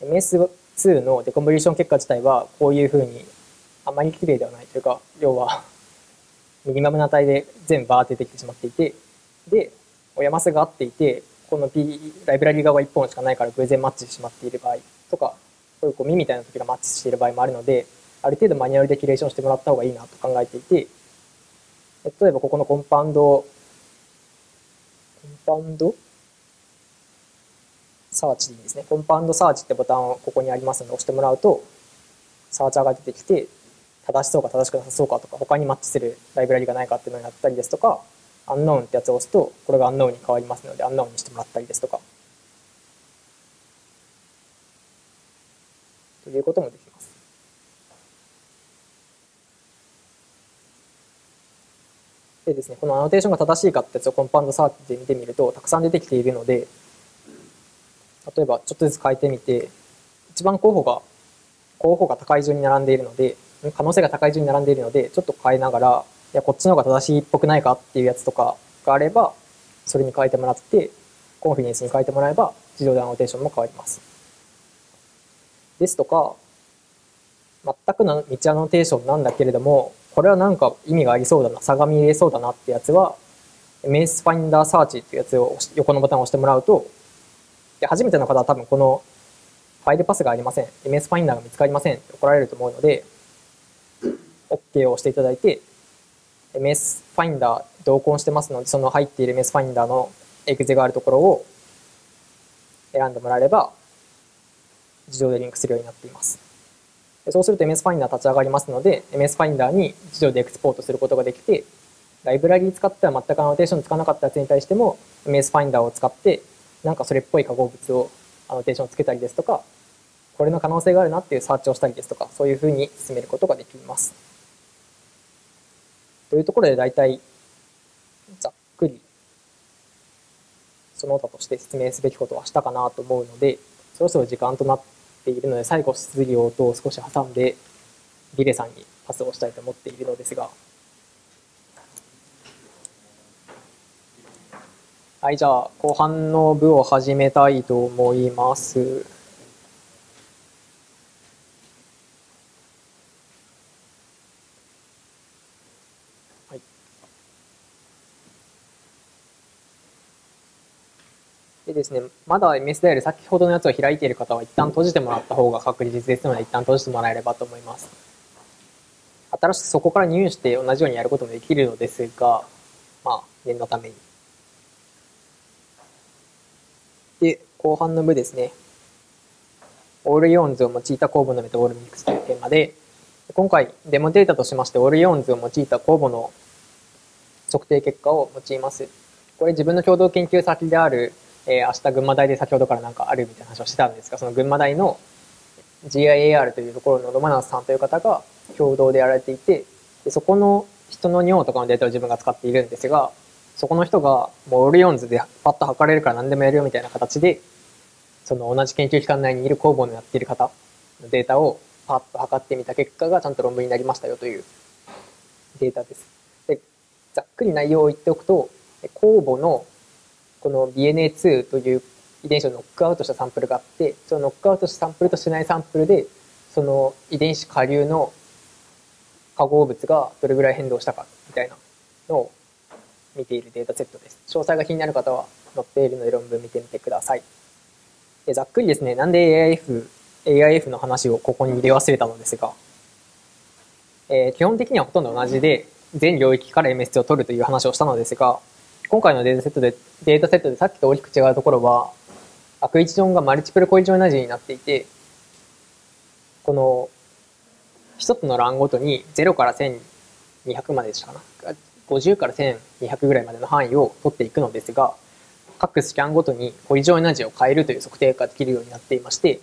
エムエスツー のデコンボリューション結果自体はこういうふうにあまりきれいではないというか、要はミニマムな値で全部バーって出てきてしまっていて、で、オヤマスが合っていて、この P、ライブラリ側がいっぽんしかないから偶然マッチしてしまっている場合とか、こういうゴミみたいな時がマッチしている場合もあるので、ある程度マニュアルでキュレーションしてもらった方がいいなと考えていて、例えばここのコンパウンド、コンパウンドサーチですね。コンパウンドサーチってボタンをここにありますので押してもらうと、サーチャーが出てきて、正しそうか正しくなさそうかとか、他にマッチするライブラリがないかっていうのになったりですとか、アンノーンってやつを押すとこれがアンノーンに変わりますので、アンノーンにしてもらったりですとかということもできます。でですね、このアノテーションが正しいかってやつをコンパウンドサーチで見てみるとたくさん出てきているので、例えばちょっとずつ変えてみて、一番候補が候補が高い順に並んでいるので、可能性が高い順に並んでいるので、ちょっと変えながら、いやこっちの方が正しいっぽくないかっていうやつとかがあれば、それに変えてもらってコンフィデンスに変えてもらえば自動でアノテーションも変わります。ですとか、全くの未知アノテーションなんだけれども、これはなんか意味がありそうだな、差が見えそうだなってやつは エムエス ファインダーサーチっていうやつを横のボタンを押してもらうと、で初めての方は多分このファイルパスがありません、 エムエス ファインダーが見つかりませんって怒られると思うので、OK を押していただいて、 エムエス ファインダー同梱してますので、その入っている エムエス ファインダーのエグゼがあるところを選んでもらえれば自動でリンクするようになっています。そうすると エムエス ファインダー立ち上がりますので、 エムエス ファインダーに自動でエクスポートすることができて、ライブラリー使っては全くアノテーションつかなかったやつに対しても エムエス ファインダーを使ってなんかそれっぽい化合物をアノテーションつけたりですとか、これの可能性があるなっていうサーチをしたりですとか、そういうふうに進めることができます。というところで大体ざっくりその他として説明すべきことはしたかなと思うので、そろそろ時間となっているので、最後質疑応答を少し挟んでリレさんにパスをしたいと思っているのですが、はい、じゃあ後半の部を始めたいと思います。でですね、まだ エムエスダイアル 先ほどのやつを開いている方は一旦閉じてもらった方が確実ですので、一旦閉じてもらえればと思います。あ新しくそこから入手して同じようにやることもできるのですが、まあ、念のために。で、後半の部ですね。オールイオンズを用いた酵母のメタボルミックスというテーマで、今回デモデータとしましてオールイオンズを用いた酵母の測定結果を用います。これ自分の共同研究先である、えー、明日群馬大で先ほどからなんかあるみたいな話をしてたんですが、その群馬大の ジャー というところのロマナスさんという方が共同でやられていて、でそこの人の尿とかのデータを自分が使っているんですが、そこの人がもうオールイオンズでパッと測れるから何でもやるよみたいな形で、その同じ研究機関内にいる工房のやっている方のデータをパッと測ってみた結果がちゃんと論文になりましたよというデータです。で、ざっくり内容を言っておくと、酵母のこの ディーエヌエーツー という遺伝子をノックアウトしたサンプルがあって、そのノックアウトしたサンプルとしてないサンプルで、その遺伝子下流の化合物がどれぐらい変動したかみたいなのを見ているデータセットです。詳細が気になる方は載っているので論文見てみてください。でざっくりですね、なんで エーアイエフ、エーアイエフ の話をここに入れ忘れたのですが、えー、基本的にはほとんど同じで、全領域から エムエス を取るという話をしたのですが、今回のデータセットで、データセットでさっきと大きく違うところは、アクイジョンがマルチプルコイジョナージになっていて、この、一つの欄ごとにゼロからせんにひゃくまででしたかな。ごじゅうからせんにひゃくぐらいまでの範囲を取っていくのですが、各スキャンごとにコイジョナージを変えるという測定ができるようになっていまして、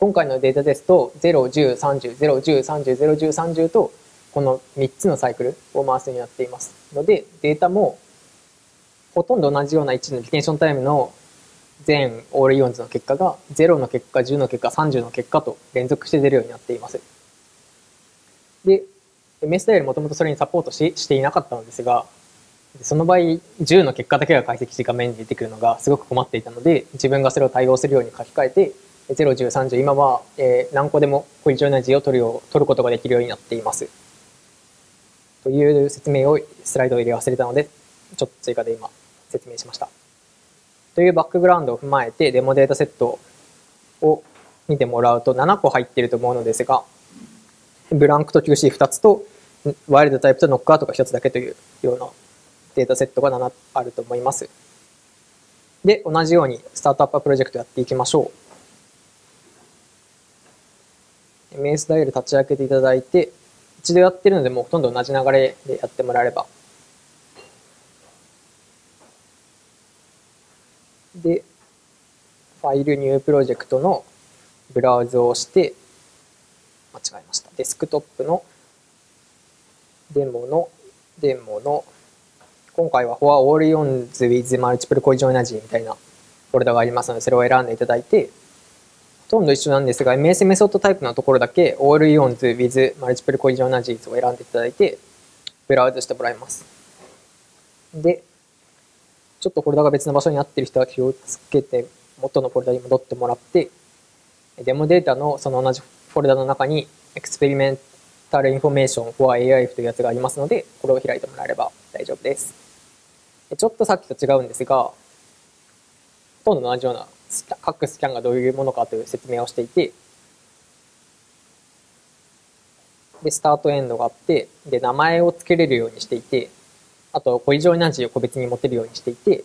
今回のデータですと、ゼロ、じゅう、さんじゅう、ゼロ、じゅう、さんじゅう、ゼロ、じゅう、さんじゅうと、このみっつのサイクルを回すようになっています。ので、データも、ほとんど同じような位置のリテンションタイムの全オールイオンズの結果が、ゼロの結果、じゅうの結果、さんじゅうの結果と連続して出るようになっています。で、エムエスダイアル もともとそれにサポートし、していなかったのですが、その場合、じゅうの結果だけが解析して画面に出てくるのがすごく困っていたので、自分がそれを対応するように書き換えて、ゼロ、じゅう、さんじゅう、今は何個でもコイジョナージを取るよう、取ることができるようになっています。という説明を、スライドを入れ忘れたので、ちょっと追加で今説明しました。というバックグラウンドを踏まえて、デモデータセットを見てもらうとななこ入っていると思うのですが、ブランクと キューシーに つと、ワイルドタイプとノックアウトがひとつだけというようなデータセットがななあると思います。で、同じようにスタートアッププロジェクトやっていきましょう。エムエスダイアル 立ち上げていただいて、一度やってるのでもうほとんど同じ流れでやってもらえれば。で、ファイルニュープロジェクトのブラウズをして、間違えました。デスクトップのデモのデモの今回は for all ions with multiple cojoinergy みたいなフォルダがありますので、それを選んでいただいて、ほとんど一緒なんですが、エムエス メソッドタイプのところだけ all ions with multiple cojoinergies を選んでいただいて、ブラウズしてもらいます。で、ちょっとフォルダが別の場所になっている人は気をつけて、元のフォルダに戻ってもらって、デモデータのその同じフォルダの中に Experimental Information for エーアイエフ というやつがありますので、これを開いてもらえれば大丈夫です。ちょっとさっきと違うんですが、ほとんど同じような各スキャンがどういうものかという説明をしていて、で、スタートエンドがあって、で、名前を付けれるようにしていて、あと、コイジョイナージを個別に持てるようにしていて、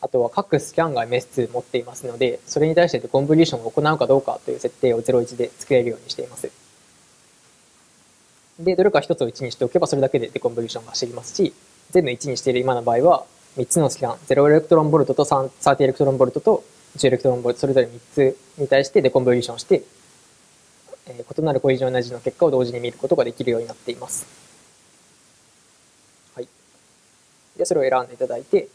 あとは各スキャンが エムエスツー 持っていますので、それに対してコンボリューションを行うかどうかという設定をゼロいちで作れるようにしています。で、どれかひとつをいちにしておけばそれだけでデコンボリューションが走りますし、全部いちにしている今の場合は、みっつのスキャン、ゼロエレクトロンボルトとさんじゅうエレクトロンボルトとじゅうエレクトロンボルト、それぞれみっつに対してデコンボリューションして、えー、異なるコイジョイナージの結果を同時に見ることができるようになっています。はい。で、それを選んでいただいて、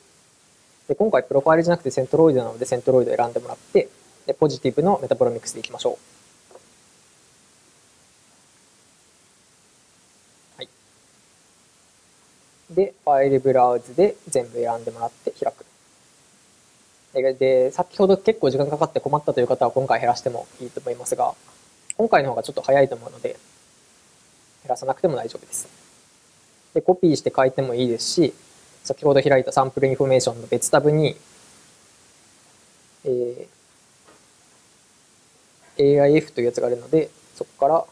で今回プロファイルじゃなくてセントロイドなのでセントロイドを選んでもらって、でポジティブのメタボロミクスでいきましょう。はい。で、ファイルブラウズで全部選んでもらって開く。で、で先ほど結構時間かかって困ったという方は今回減らしてもいいと思いますが、今回の方がちょっと早いと思うので、減らさなくても大丈夫です。で、コピーして書いてもいいですし、先ほど開いたサンプルインフォメーションの別タブに、えー、エーアイエフ というやつがあるので、そこから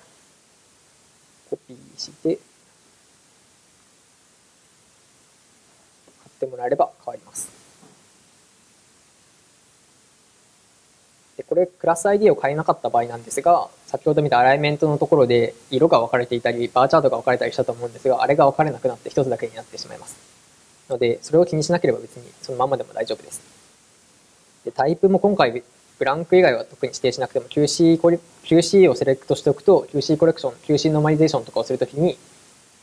コピーして、買ってもらえれば変わります。で、これ、クラス アイディー を変えなかった場合なんですが、先ほど見たアライメントのところで色が分かれていたり、バーチャートが分かれたりしたと思うんですが、あれが分かれなくなって一つだけになってしまいます。ので、それを気にしなければ別にそのままでも大丈夫です。で、タイプも今回、ブランク以外は特に指定しなくても キューシー, コレ キューシー をセレクトしておくと キューシー コレクション、キューシー ノーマリゼーションとかをするときに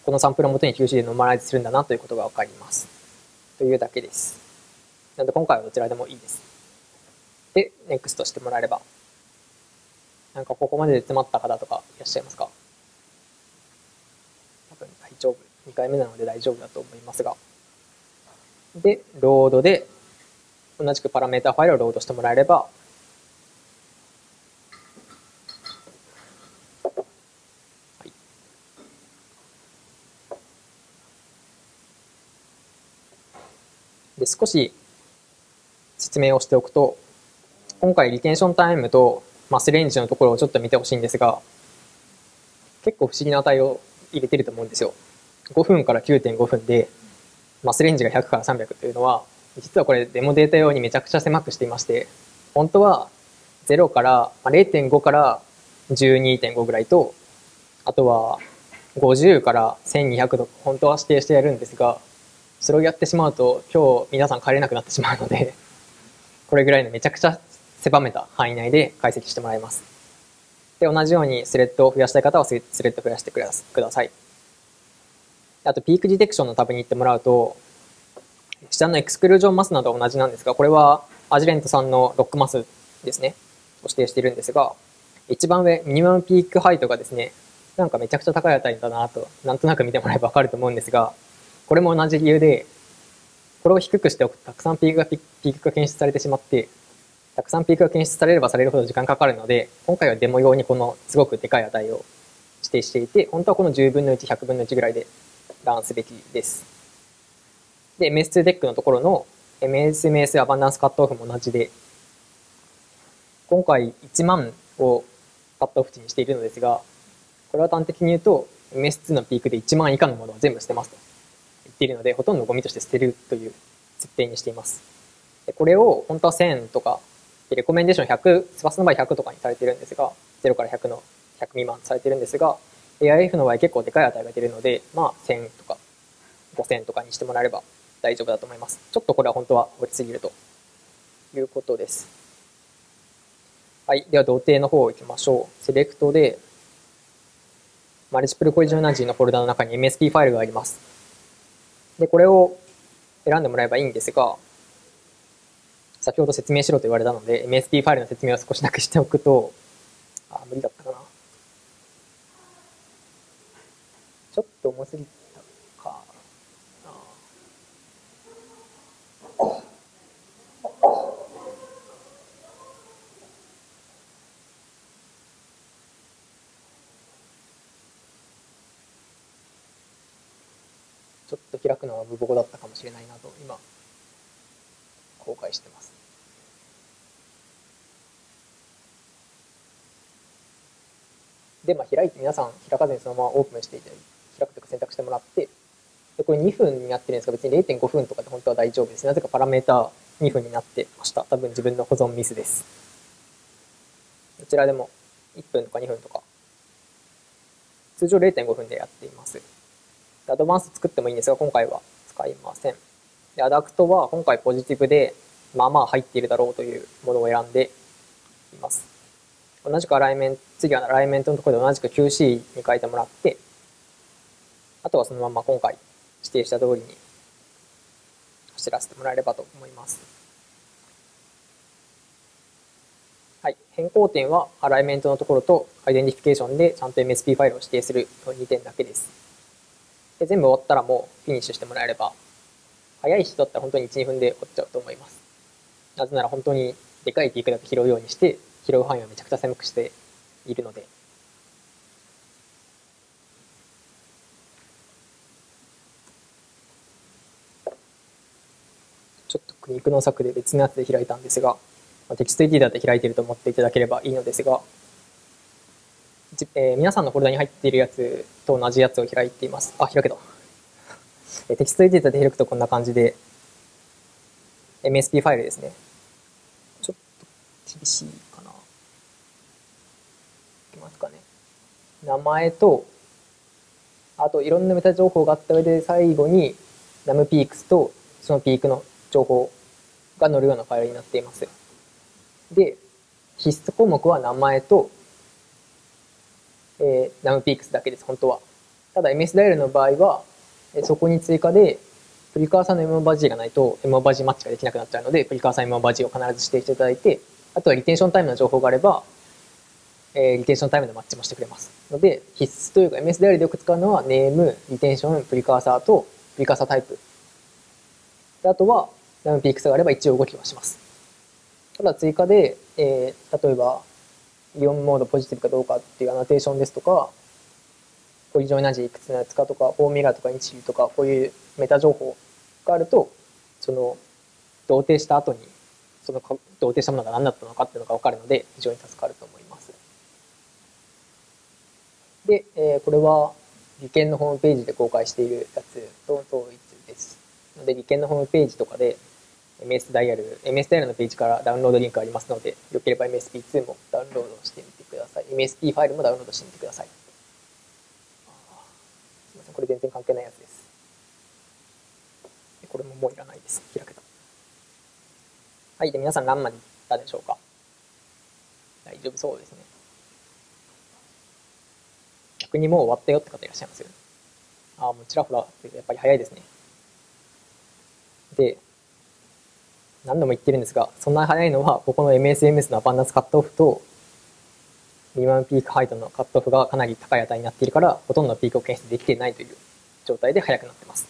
このサンプルをもとに キューシー でノーマライズするんだなということが分かります。というだけです。なので今回はどちらでもいいです。で、ネクスト してもらえれば。なんかここまでで詰まった方とかいらっしゃいますか？多分大丈夫。にかいめなので大丈夫だと思いますが。で、ロードで同じくパラメータファイルをロードしてもらえればで、少し説明をしておくと、今回リテンションタイムとマスレンジのところをちょっと見てほしいんですが、結構不思議な値を入れてると思うんですよ。ごふんから きゅうてんご 分でマスレンジがひゃくからさんびゃくというのは、実はこれデモデータ用にめちゃくちゃ狭くしていまして、本当はゼロから れいてんご から じゅうにてんご ぐらいと、あとはごじゅうからせんにひゃくと本当は指定してやるんですが、それをやってしまうと今日皆さん帰れなくなってしまうので、これぐらいのめちゃくちゃ狭めた範囲内で解析してもらいます。で、同じようにスレッドを増やしたい方はスレッドを増やしてください。あとピークディテクションのタブに行ってもらうと、下のエクスクルージョンマスなどは同じなんですが、これはアジレントさんのロックマスですねを指定しているんですが、一番上ミニマムピークハイトがですね、なんかめちゃくちゃ高い値だなと、なんとなく見てもらえば分かると思うんですが、これも同じ理由で、これを低くしておくとたくさんピークがピークが検出されてしまって、たくさんピークが検出されればされるほど時間かかるので、今回はデモ用にこのすごくでかい値を指定していて、本当はこのじゅうぶんのいち、ひゃくぶんのいちぐらいでランすべきです。で、エムエスツーデック のところの エムエスエムエス アバンダンスカットオフも同じで、今回いちまんをカットオフ値にしているのですが、これは端的に言うと エムエスツー のピークでいちまん以下のものを全部捨てますと。っているので、ほとんどゴミとして捨てるという設定にしています。これを本当はせんとかレコメンデーションひゃく、スワスの場合ひゃくとかにされてるんですが、ゼロからひゃくのひゃく未満されてるんですが、 エーアイエフ の場合結構でかい値が出るので、まあせんとかごせんとかにしてもらえれば大丈夫だと思います。ちょっとこれは本当は落ちすぎるということです。はい、では同定の方行きましょう。セレクトでマルチプルコリジョンエナジーのフォルダの中に エムエスピー ファイルがあります。で、これを選んでもらえばいいんですが、先ほど説明しろと言われたので エムエスピー ファイルの説明を少しだけしておくと、あ、無理だったかな、ちょっと重すぎたかな。ちょっと開くのは無謀だったかもしれないなと今後悔してます。で、まあ、開いて皆さん開かずにそのままオープンしていたり、開くとか選択してもらって、でこれにふんになってるんですが、別に れいてんご 分とかで本当は大丈夫です。なぜかパラメータにふんになってました。多分自分の保存ミスです。こちらでもいっぷんとかにふんとか通常 れいてんご 分でやっています。アドバンス作ってもいいんですが、今回は使いません。で、アダクトは今回ポジティブで、まあまあ入っているだろうというものを選んでいます。同じくアライメント、次はアライメントのところで同じく キューシー に変えてもらって、あとはそのまま今回指定した通りに走らせてもらえればと思います。はい。変更点はアライメントのところとアイデンティフィケーションでちゃんと エムエスピー ファイルを指定するのにてんだけです。で、全部終わったらもうフィニッシュしてもらえれば、早い人だったら本当に いち、に 分で終わっちゃうと思います。なぜなら本当にでかいピークだけ拾うようにして、拾う範囲をめちゃくちゃ狭くしているので。ちょっと苦肉の策で別のやつで開いたんですが、テキストエディターで開いていると思っていただければいいのですが、えー、皆さんのフォルダに入っているやつと同じやつを開いています。あ、開けた。えー、テキストエディターで開くとこんな感じで、エムエスピー ファイルですね。ちょっと厳しいかな。いきますかね。名前と、あといろんなメタ情報があった上で最後に ナムピークス とそのピークの情報が載るようなファイルになっています。で、必須項目は名前と、えー、ナムピークス だけです、本当は。ただ エムエスダイアル の場合は、そこに追加でプリカーサーの m オーバー g がないと m オーバー g マッチができなくなっちゃうので、プリカーサー m オーバー g を必ず指定していただいて、あとはリテンションタイムの情報があれば、えー、リテンションタイムのマッチもしてくれます。ので、必須というか エムエスダイアル でよく使うのは、ネーム、リテンション、プリカーサーとプリカーサータイプ。であとは、ナムピークス があれば一応動きはします。ただ追加で、えー、例えば、イオンモードポジティブかどうかっていうアナテーションですとか、コリジョンエナジーいくつのやつかとか、フォーミュラーとかインチリとか、こういうメタ情報があると、その、同定した後に、その同定したものが何だったのかっていうのが分かるので、非常に助かると思います。で、えー、これは、理研のホームページで公開しているやつと統一です。ので、理研のホームページとかで、エムエスダイアル、エムエスダイアル のページからダウンロードリンクありますので、よければ エムエスピーツー もダウンロードしてみてください。エムエスピー ファイルもダウンロードしてみてください。すみません、これ全然関係ないやつです。これももういらないです。開けた。はい、で、皆さん何までいったでしょうか。大丈夫そうですね。逆にもう終わったよって方いらっしゃいますよね。ああ、もうちらほら、やっぱり早いですね。で、何度も言ってるんですが、そんな早いのは、ここの エムエスエムエス のアバンダンスカットオフと、ミニマムピークハイトのカットオフがかなり高い値になっているから、ほとんどのピークを検出できていないという状態で早くなっています。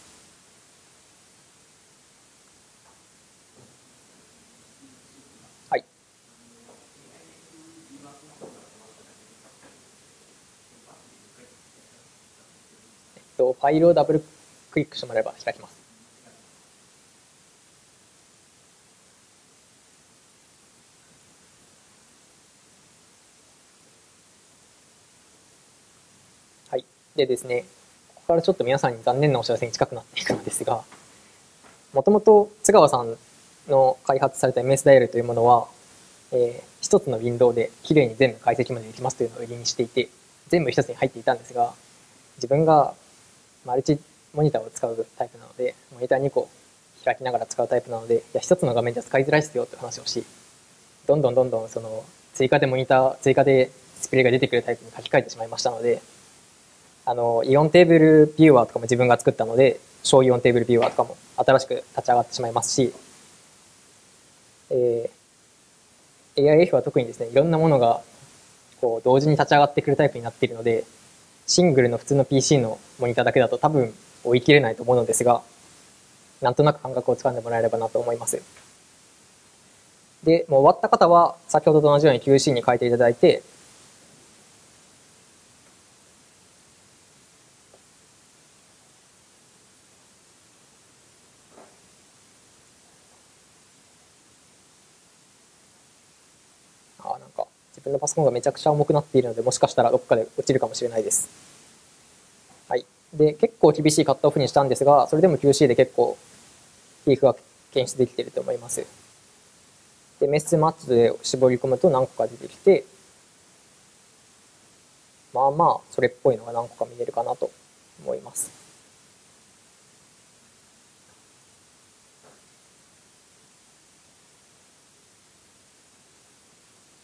はい。えっと、ファイルをダブルクリックしてもらえば開きます。でですね、ここからちょっと皆さんに残念なお知らせに近くなっていくのですが、もともと津川さんの開発された エムエスダイアル というものは、えー、一つのウィンドウできれいに全部解析までできますというのを売りにしていて、全部一つに入っていたんですが、自分がマルチモニターを使うタイプなので、モニターにこ開きながら使うタイプなので、いや一つの画面じゃ使いづらいですよという話をし、どんどんどんどんその追加でモニター、追加でディスプレイが出てくるタイプに書き換えてしまいましたので、あのイオンテーブルビューワーとかも自分が作ったので、小イオンテーブルビューワーとかも新しく立ち上がってしまいますし、えー、エーアイエフ は特にですね、いろんなものがこう同時に立ち上がってくるタイプになっているので、シングルの普通の ピーシー のモニターだけだと多分追い切れないと思うのですが、なんとなく感覚をつかんでもらえればなと思います。で、もう終わった方は先ほどと同じように キューシー に変えていただいて、パソコンがめちゃくちゃ重くなっているので、もしかしたらどっかで落ちるかもしれないです。はい。で、結構厳しいカットオフにしたんですが、それでも キューシー で結構ピークが検出できていると思います。で、メスマッチで絞り込むと何個か出てきて、まあまあ、それっぽいのが何個か見えるかなと思います。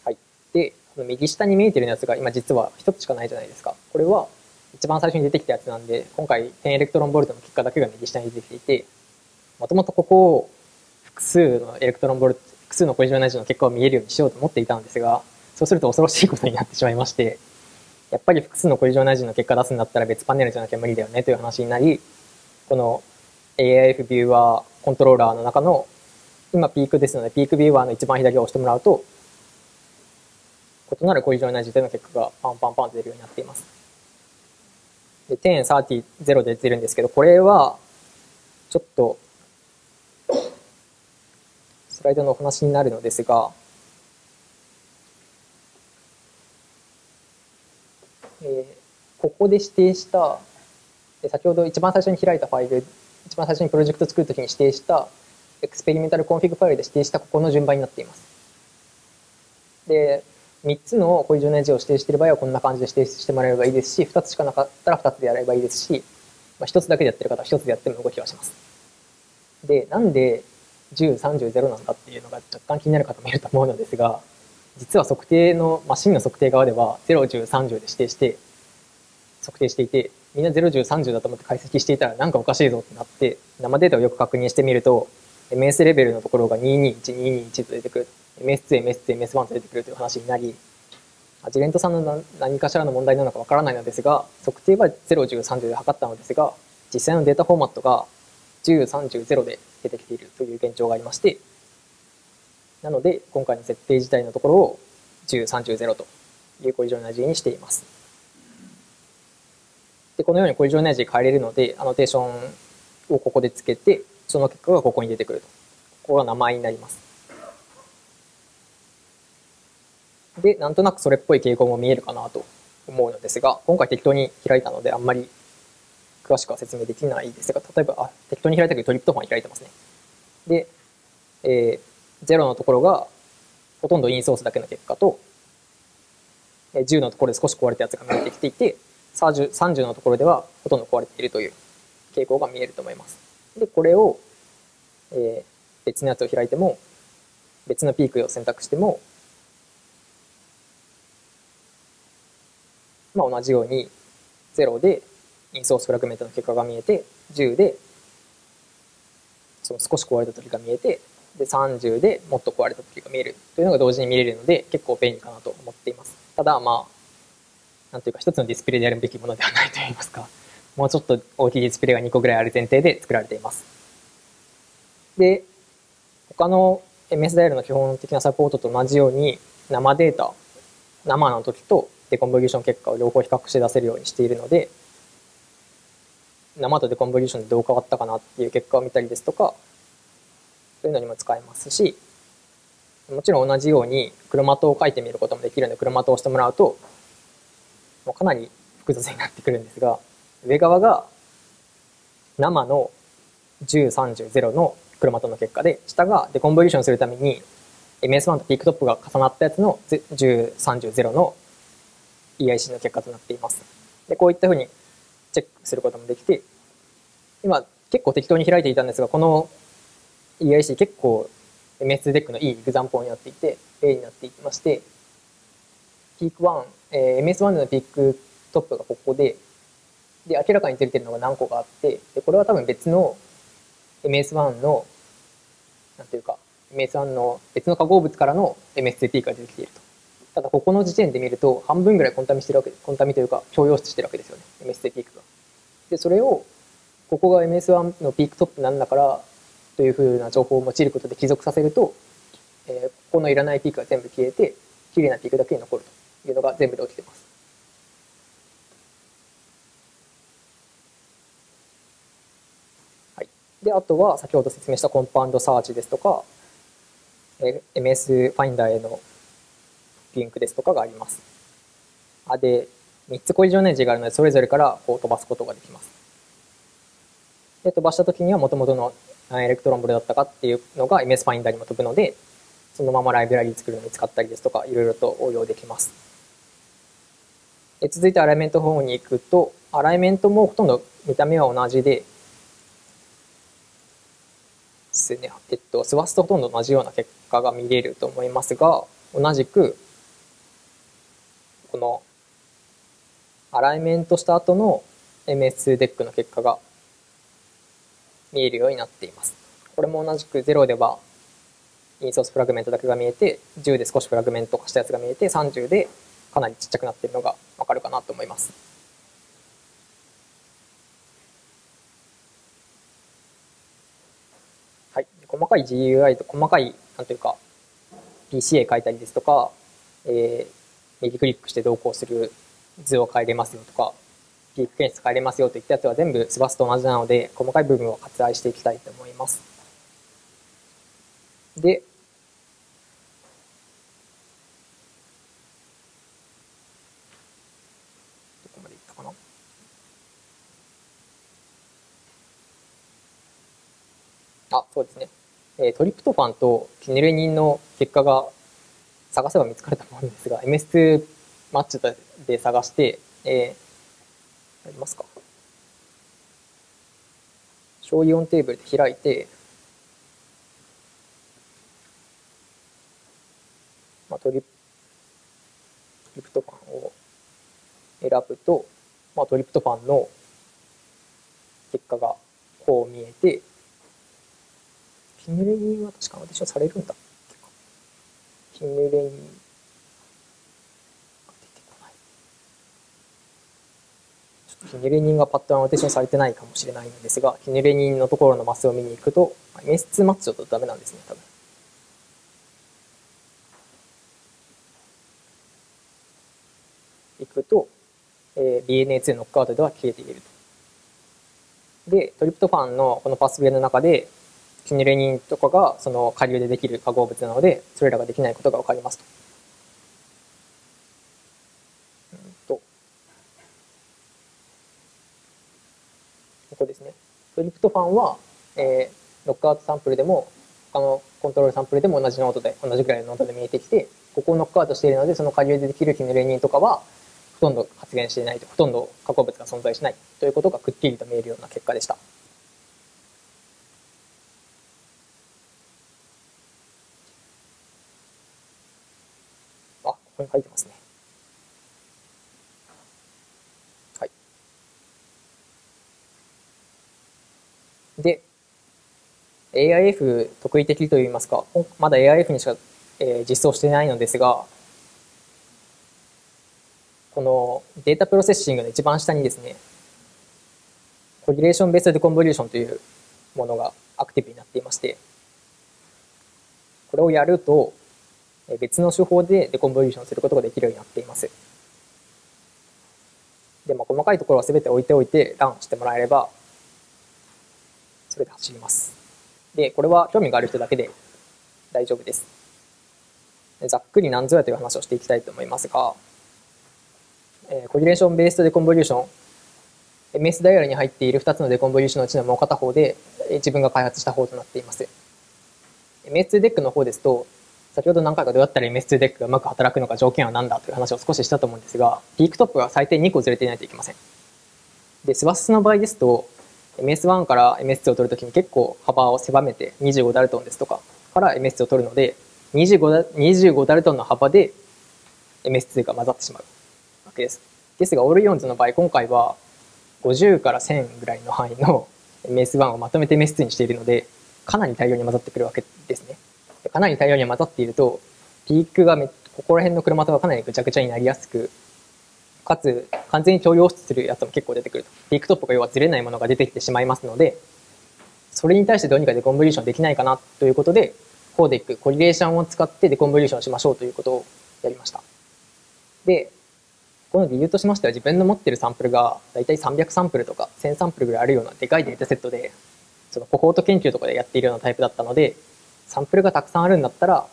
はい。で、右下に見えてるやつが今実は一つしかないじゃないですか。これは一番最初に出てきたやつなんで、今回じゅうエレクトロンボルトの結果だけが右下に出てきていて、もともとここを複数のエレクトロンボルト、複数のコリジョンエナジーの結果を見えるようにしようと思っていたんですが、そうすると恐ろしいことになってしまいまして、やっぱり複数のコリジョンエナジーの結果出すんだったら別パネルじゃなきゃ無理だよねという話になり、この エーアイエフ ビューワーコントローラーの中の、今ピークですので、ピークビューワーの一番左を押してもらうと、異なるコリジョンエナジーでの結果がパンパンパンと出るようになっています。で、じゅう、さんじゅう、ゼロで出てるんですけど、これは、ちょっと、スライドのお話になるのですが、えー、ここで指定した、先ほど一番最初に開いたファイル、一番最初にプロジェクト作るときに指定したエクスペリメンタルコンフィグファイルで指定したここの順番になっています。で、みっつのこういう じゅうななジー を指定している場合はこんな感じで指定してもらえればいいですし、ふたつしかなかったらふたつでやればいいですし、まあ、ひとつだけでやってる方はひとつでやっても動きはします。で、なんでじゅう、さんじゅう、ゼロなんだっていうのが若干気になる方もいると思うのですが、実は測定の、マシンの測定側ではゼロ、じゅう、さんじゅうで指定して、測定していて、みんなゼロ、じゅう、さんじゅうだと思って解析していたらなんかおかしいぞってなって、生データをよく確認してみると、エムエス レベルのところがにひゃくにじゅういち、にひゃくにじゅういちと出てくる、エムエスツー、エムエスツー、エムエスワン と出てくるという話になり、アジレントさんの何かしらの問題なのかわからないのですが、測定はゼロ、じゅう、さんじゅうで測ったのですが、実際のデータフォーマットがじゅう、さんじゅう、ゼロで出てきているという現状がありまして、なので今回の設定自体のところをじゅう、さんじゅう、ゼロというコリジョナジーにしています。で、このようにコリジョナジー変えれるので、アノテーションをここでつけて、その結果がここに出てくると。ここが名前になります。で、なんとなくそれっぽい傾向も見えるかなと思うのですが、今回適当に開いたのであんまり詳しくは説明できないですが、例えば、あ、適当に開いたけどトリプトファン開いてますね。で、えーゼロのところがほとんどインソースだけの結果と、じゅうのところで少し壊れたやつが見えてきていて、さんじゅうのところではほとんど壊れているという傾向が見えると思います。で、これを、えー、別のやつを開いても、別のピークを選択しても、まあ、同じようにゼロでインソースフラグメントの結果が見えて、じゅうでその少し壊れた時が見えて、でさんじゅうでもっと壊れた時が見えるというのが同時に見れるので結構便利かなと思っています。ただまあ、なんというか一つのディスプレイでやるべきものではないといいますか、もうちょっと大きいディスプレイがにこぐらいある前提で作られています。で、他の エムエスダイアル の基本的なサポートと同じように生データ、生の時とデコンボリューション結果を両方比較して出せるようにしているので、生とデコンボリューションでどう変わったかなっていう結果を見たりですとか、というのにも使えますし、もちろん同じようにクロマトを書いてみることもできるので、クロマトをしてもらうともうかなり複雑になってくるんですが、上側が生のじゅう、さんじゅう、ゼロのクロマトの結果で、下がデコンボリューションするために エムエスワン とピークトップが重なったやつのじゅう、さんじゅう、ゼロの イーアイシー の結果となっています。で、こういったふうにチェックすることもできて、今結構適当に開いていたんですが、このイーアイシー 結構 エムエスツーデック のいいエグザンプルになっていて、例になっていまして、ピークいち、えー、エムエスワン のピークトップがここで、で、明らかにずれているのが何個かあって、で、これは多分別の エムエスワン の、なんていうか、エムエスワン の別の化合物からの エムエスツー ピークが出てきていると。ただ、ここの時点で見ると、半分ぐらいコンタミしてるわけです。コンタミというか、共用してるわけですよね。エムエスツー ピークが。で、それを、ここが エムエスワン のピークトップなんだから、というふうな情報を用いることで帰属させると、えー、ここのいらないピークが全部消えて、きれいなピークだけに残るというのが全部で起きています。はい。で、あとは先ほど説明したコンパウンドサーチですとか、えー、エムエス ファインダーへのリンクですとかがあります。あ、で、みっつコリジョネージがあるので、それぞれからこう飛ばすことができます。で、飛ばしたときには元々の何エレクトロンボルだったかっていうのが エムエス ファインダーにも飛ぶので、そのままライブラリ作るのに使ったりですとか、いろいろと応用できます。で、続いてアライメント方に行くと、アライメントもほとんど見た目は同じで、ですね、えっと、スワスとほとんど同じような結果が見れると思いますが、同じく、このアライメントした後の エムエスツーデック の結果が見えるようになっています。これも同じくゼロではインソースフラグメントだけが見えて、じゅうで少しフラグメント化したやつが見えて、さんじゅうでかなりちっちゃくなっているのがわかるかなと思います。はい、細かい ジーユーアイ と細かいなんというか ピーシーエー 書いたりですとか、えー、右クリックして同行する図を変えれますよとか、ピーク検出変えれますよといったやつは全部スワスと同じなので、細かい部分を割愛していきたいと思います。で、あ、そうですね。えー、トリプトファンとキネルニンの結果が探せば見つかると思うんですが、エムエスツー マッチで探して、えー、ありますか。小イオンテーブルで開いて、まあ、トリプトファンを選ぶと、まあ、トリプトファンの結果がこう見えて、キネルニンは確かアディションされるんだ。キネルニンが出てこない。ちょっとキネルニンがパッとアディションされてないかもしれないんですが、キネルニンのところのマスを見に行くと、エムエスツーマッチだとダメなんですね、多分。行くと、えー、ディーエヌエーツー ノックアウトでは消えていると。で、トリプトファンのこのパスウェイの中で、キネルニンとかがその下流でできる化合物なので、それらができないことが分かりますと。うんとここですね。トリプトファンは、えー、ノックアウトサンプルでも他のコントロールサンプルでも同じ濃度で同じぐらいの濃度で見えてきて、ここをノックアウトしているので、その下流でできるキネルニンとかはほとんど発現していないと、ほとんど化合物が存在しないということがくっきりと見えるような結果でした。ここに書いてますね。はい。で、エーアイエフ 特異的といいますか、まだ エーアイエフ にしか、えー、実装していないのですが、このデータプロセッシングの一番下にですね、コリレーションベースデコンボリューションというものがアクティブになっていまして、これをやると、別の手法でデコンボリューションすることができるようになっています。で、まあ、細かいところは全て置いておいてランしてもらえれば、それで走ります。で、これは興味がある人だけで大丈夫です。ざっくり何ぞやという話をしていきたいと思いますが、えー、コリレーションベースとデコンボリューション、エムエスダイアル に入っているふたつのデコンボリューションのうちのもう片方で自分が開発した方となっています。エムエスツーデック の方ですと、先ほど何回かどうやったら エムエスツーデック がうまく働くのか、条件は何だという話を少ししたと思うんですが、ピークトップが最低にこずれていないといけません。で、スワス の場合ですと、エムエスワン から エムエスツー を取るときに結構幅を狭めてにじゅうごダルトンですとかから エムエスツー を取るので、にじゅうごダルトンの幅で エムエスツー が混ざってしまうわけです。ですが、オールイオンズの場合、今回はごじゅうからせんぐらいの範囲の エムエスワン をまとめて エムエスツー にしているので、かなり大量に混ざってくるわけですね。かなり大量に混ざっていると、ピークがめ、ここら辺のクロマトがかなりぐちゃぐちゃになりやすく、かつ完全に共用するやつも結構出てくると。ピークトップが要はずれないものが出てきてしまいますので、それに対してどうにかデコンボリューションできないかなということで、コーデック、コリレーションを使ってデコンボリューションしましょうということをやりました。で、この理由としましては、自分の持っているサンプルが大体さんびゃくサンプルとかせんサンプルぐらいあるようなでかいデータセットで、そのコホート研究とかでやっているようなタイプだったので、サンプルがたくさんあるんだったら、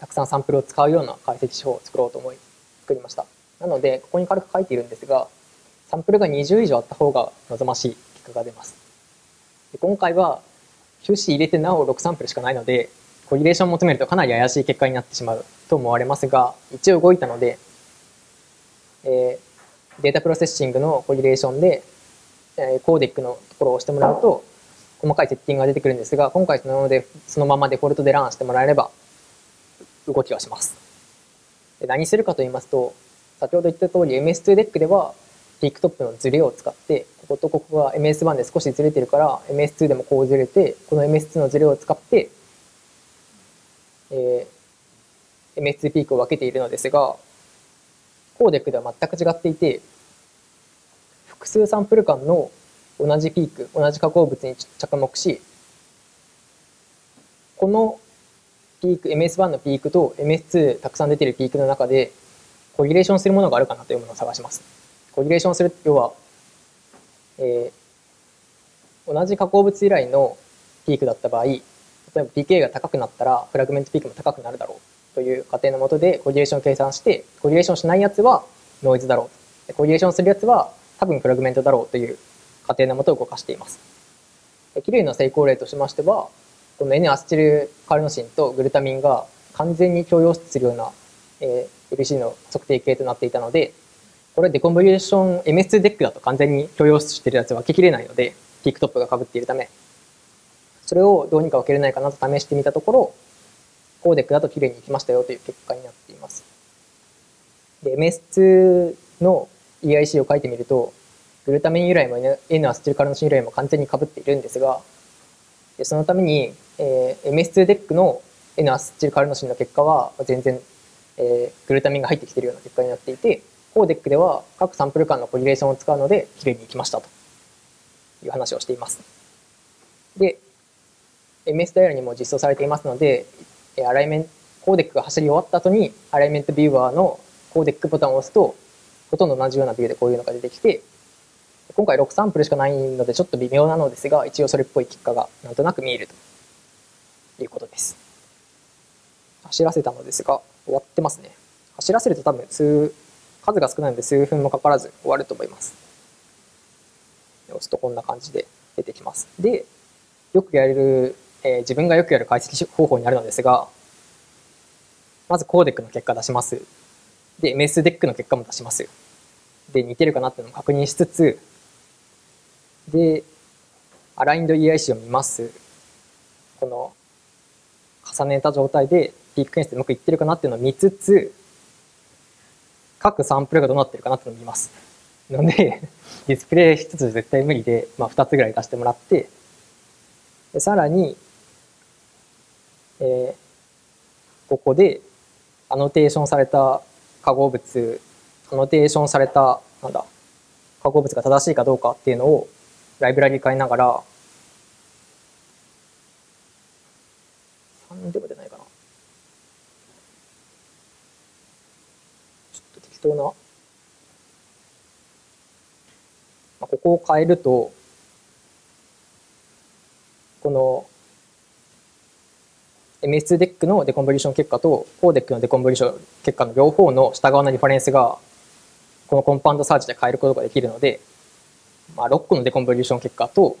たくさんサンプルを使うような解析手法を作ろうと思い、作りました。なので、ここに軽く書いているんですが、サンプルがにじゅういじょうあった方が望ましい結果が出ます。で、今回は、種子入れてなおろくサンプルしかないので、コリレーションを求めるとかなり怪しい結果になってしまうと思われますが、一応動いたので、えー、データプロセッシングのコリレーションで、えー、コーデック のところを押してもらうと、細かいセッティングが出てくるんですが、今回そのままで、そのままデフォルトでランしてもらえれば、動きはします。で、何するかと言いますと、先ほど言った通り エムエスツーデック では、ピークトップのズレを使って、こことここが エムエスワン で少しズレてるから、エムエスツー でもこうズレて、この エムエスツー のズレを使って、えー、エムエスツー ピークを分けているのですが、コーデック では全く違っていて、複数サンプル間の同じピーク、同じ化合物に着目し、このピーク、エムエスワン のピークと エムエスツー たくさん出ているピークの中で、コリレーションするものがあるかなというものを探します。コリレーションする、要は、えー、同じ化合物由来のピークだった場合、例えば ピーケー が高くなったら、フラグメントピークも高くなるだろうという仮定の下でコリレーションを計算して、コリレーションしないやつはノイズだろうと。コリレーションするやつは多分フラグメントだろうという仮定のもと動かしています。キリュウの成功例としましては、この N アスチルカルノシンとグルタミンが完全に共用するような、えー、エルシー の測定系となっていたので、これデコンボリューション エムエスツーデック だと完全に共用してるやつは分けきれないので、ピークトップが被っているため、それをどうにか分けれないかなと試してみたところ、コーデック だときれいにいきましたよという結果になっています。で、エムエスツー の イーアイシー を書いてみると、グルタミン由来も N アスチルカルノシン由来も完全に被っているんですが、でそのために、えー、エムエスツーデック の N アスチルカルノシンの結果は全然、えー、グルタミンが入ってきているような結果になっていて、コーデック では各サンプル間のコリレーションを使うのできれいにいきましたという話をしています。で、エムエスダイアル にも実装されていますので、アライメント、コーデック が走り終わった後にアライメントビューワーのコーデック ボタンを押すと、ほとんど同じようなビューでこういうのが出てきて、今回ろくサンプルしかないのでちょっと微妙なのですが、一応それっぽい結果がなんとなく見えるということです。走らせたのですが、終わってますね。走らせると多分数、数が少ないので数分もかからず終わると思います。押すとこんな感じで出てきます。で、よくやれる、えー、自分がよくやる解析方法になるのですが、まずコーデック の結果出します。で、エムエスデック の結果も出します。で、似てるかなっていうのも確認しつつ、で、アラインド イーアイシー を見ます。この、重ねた状態でピーク検出うまくいってるかなっていうのを見つつ、各サンプルがどうなってるかなっていうのを見ます。なので、ディスプレイしつつ絶対無理で、まあふたつぐらい出してもらって、でさらに、えー、ここで、アノテーションされた化合物、アノテーションされた、なんだ、化合物が正しいかどうかっていうのを、ライブラリ変えながら、さんでも出ないかな。ちょっと適当な。ここを変えると、この エムエスツーデック のデコンボリューション結果と コーデック のデコンボリューション結果の両方の下側のリファレンスが、このコンパウンドサーチで変えることができるので、まあ、ろっこのデコンボリューション結果と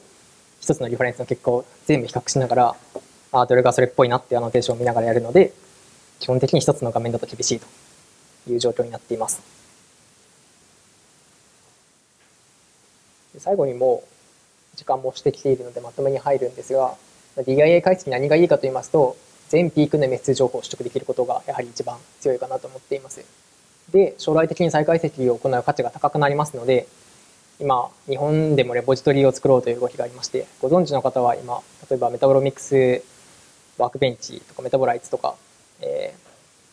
ひとつのリファレンスの結果を全部比較しながら、あどれがそれっぽいなっていうアノテーションを見ながらやるので、基本的にひとつの画面だと厳しいという状況になっています。最後にも時間もしてきているのでまとめに入るんですが、 ディーアイエー 解析何がいいかと言いますと、全ピークの エムエスツー 情報を取得できることがやはり一番強いかなと思っています。で、将来的に再解析を行う価値が高くなりますので、今、日本でもレポジトリを作ろうという動きがありまして、ご存知の方は今、例えばメタボロミクスワークベンチとかメタボライツとか、え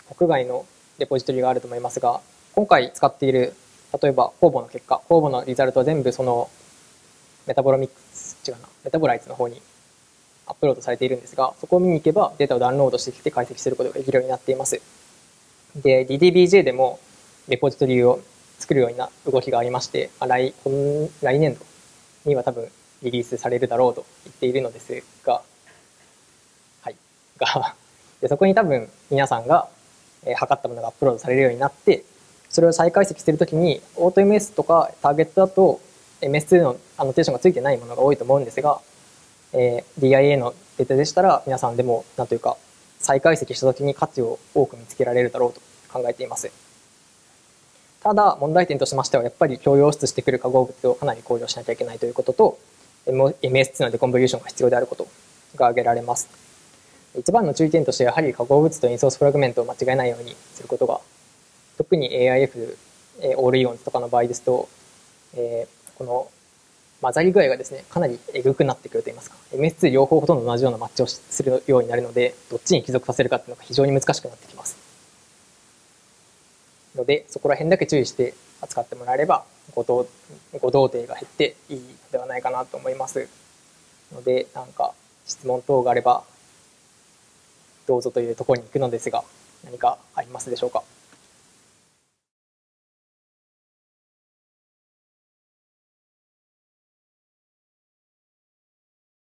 ー、国外のレポジトリがあると思いますが、今回使っている、例えば公募の結果、公募のリザルトは全部そのメタボロミクス、違うな、メタボライツの方にアップロードされているんですが、そこを見に行けばデータをダウンロードしてきて解析することができるようになっています。で、ディーディービージェー でもレポジトリを作るような動きがありまして、来, 来年度には多分リリースされるだろうと言っているのですが、はい、がでそこに多分皆さんが測ったものがアップロードされるようになって、それを再解析するときに、オート エムエス とかターゲットだと エムエスツー のアノテーションがついてないものが多いと思うんですが、えー、ディーアイエー のデータでしたら皆さんでもなんというか再解析したときに価値を多く見つけられるだろうと考えています。ただ問題点としましては、やっぱり共用出してくる化合物をかなり考慮しなきゃいけないということと、 エムエスツー のデコンボリューションが必要であることが挙げられます。一番の注意点としては、やはり化合物とインソースフラグメントを間違えないようにすることが、特に エーアイエフ オールイオンズとかの場合ですと、えー、この混ざり具合がですね、かなりえぐくなってくるといいますか、 エムエスツー 両方ほとんど同じようなマッチをするようになるので、どっちに帰属させるかっていうのが非常に難しくなってきます。ので、そこら辺だけ注意して扱ってもらえれば、誤動程が減っていいのではないかなと思います。ので、なんか質問等があれば、どうぞというところに行くのですが、何かありますでしょうか。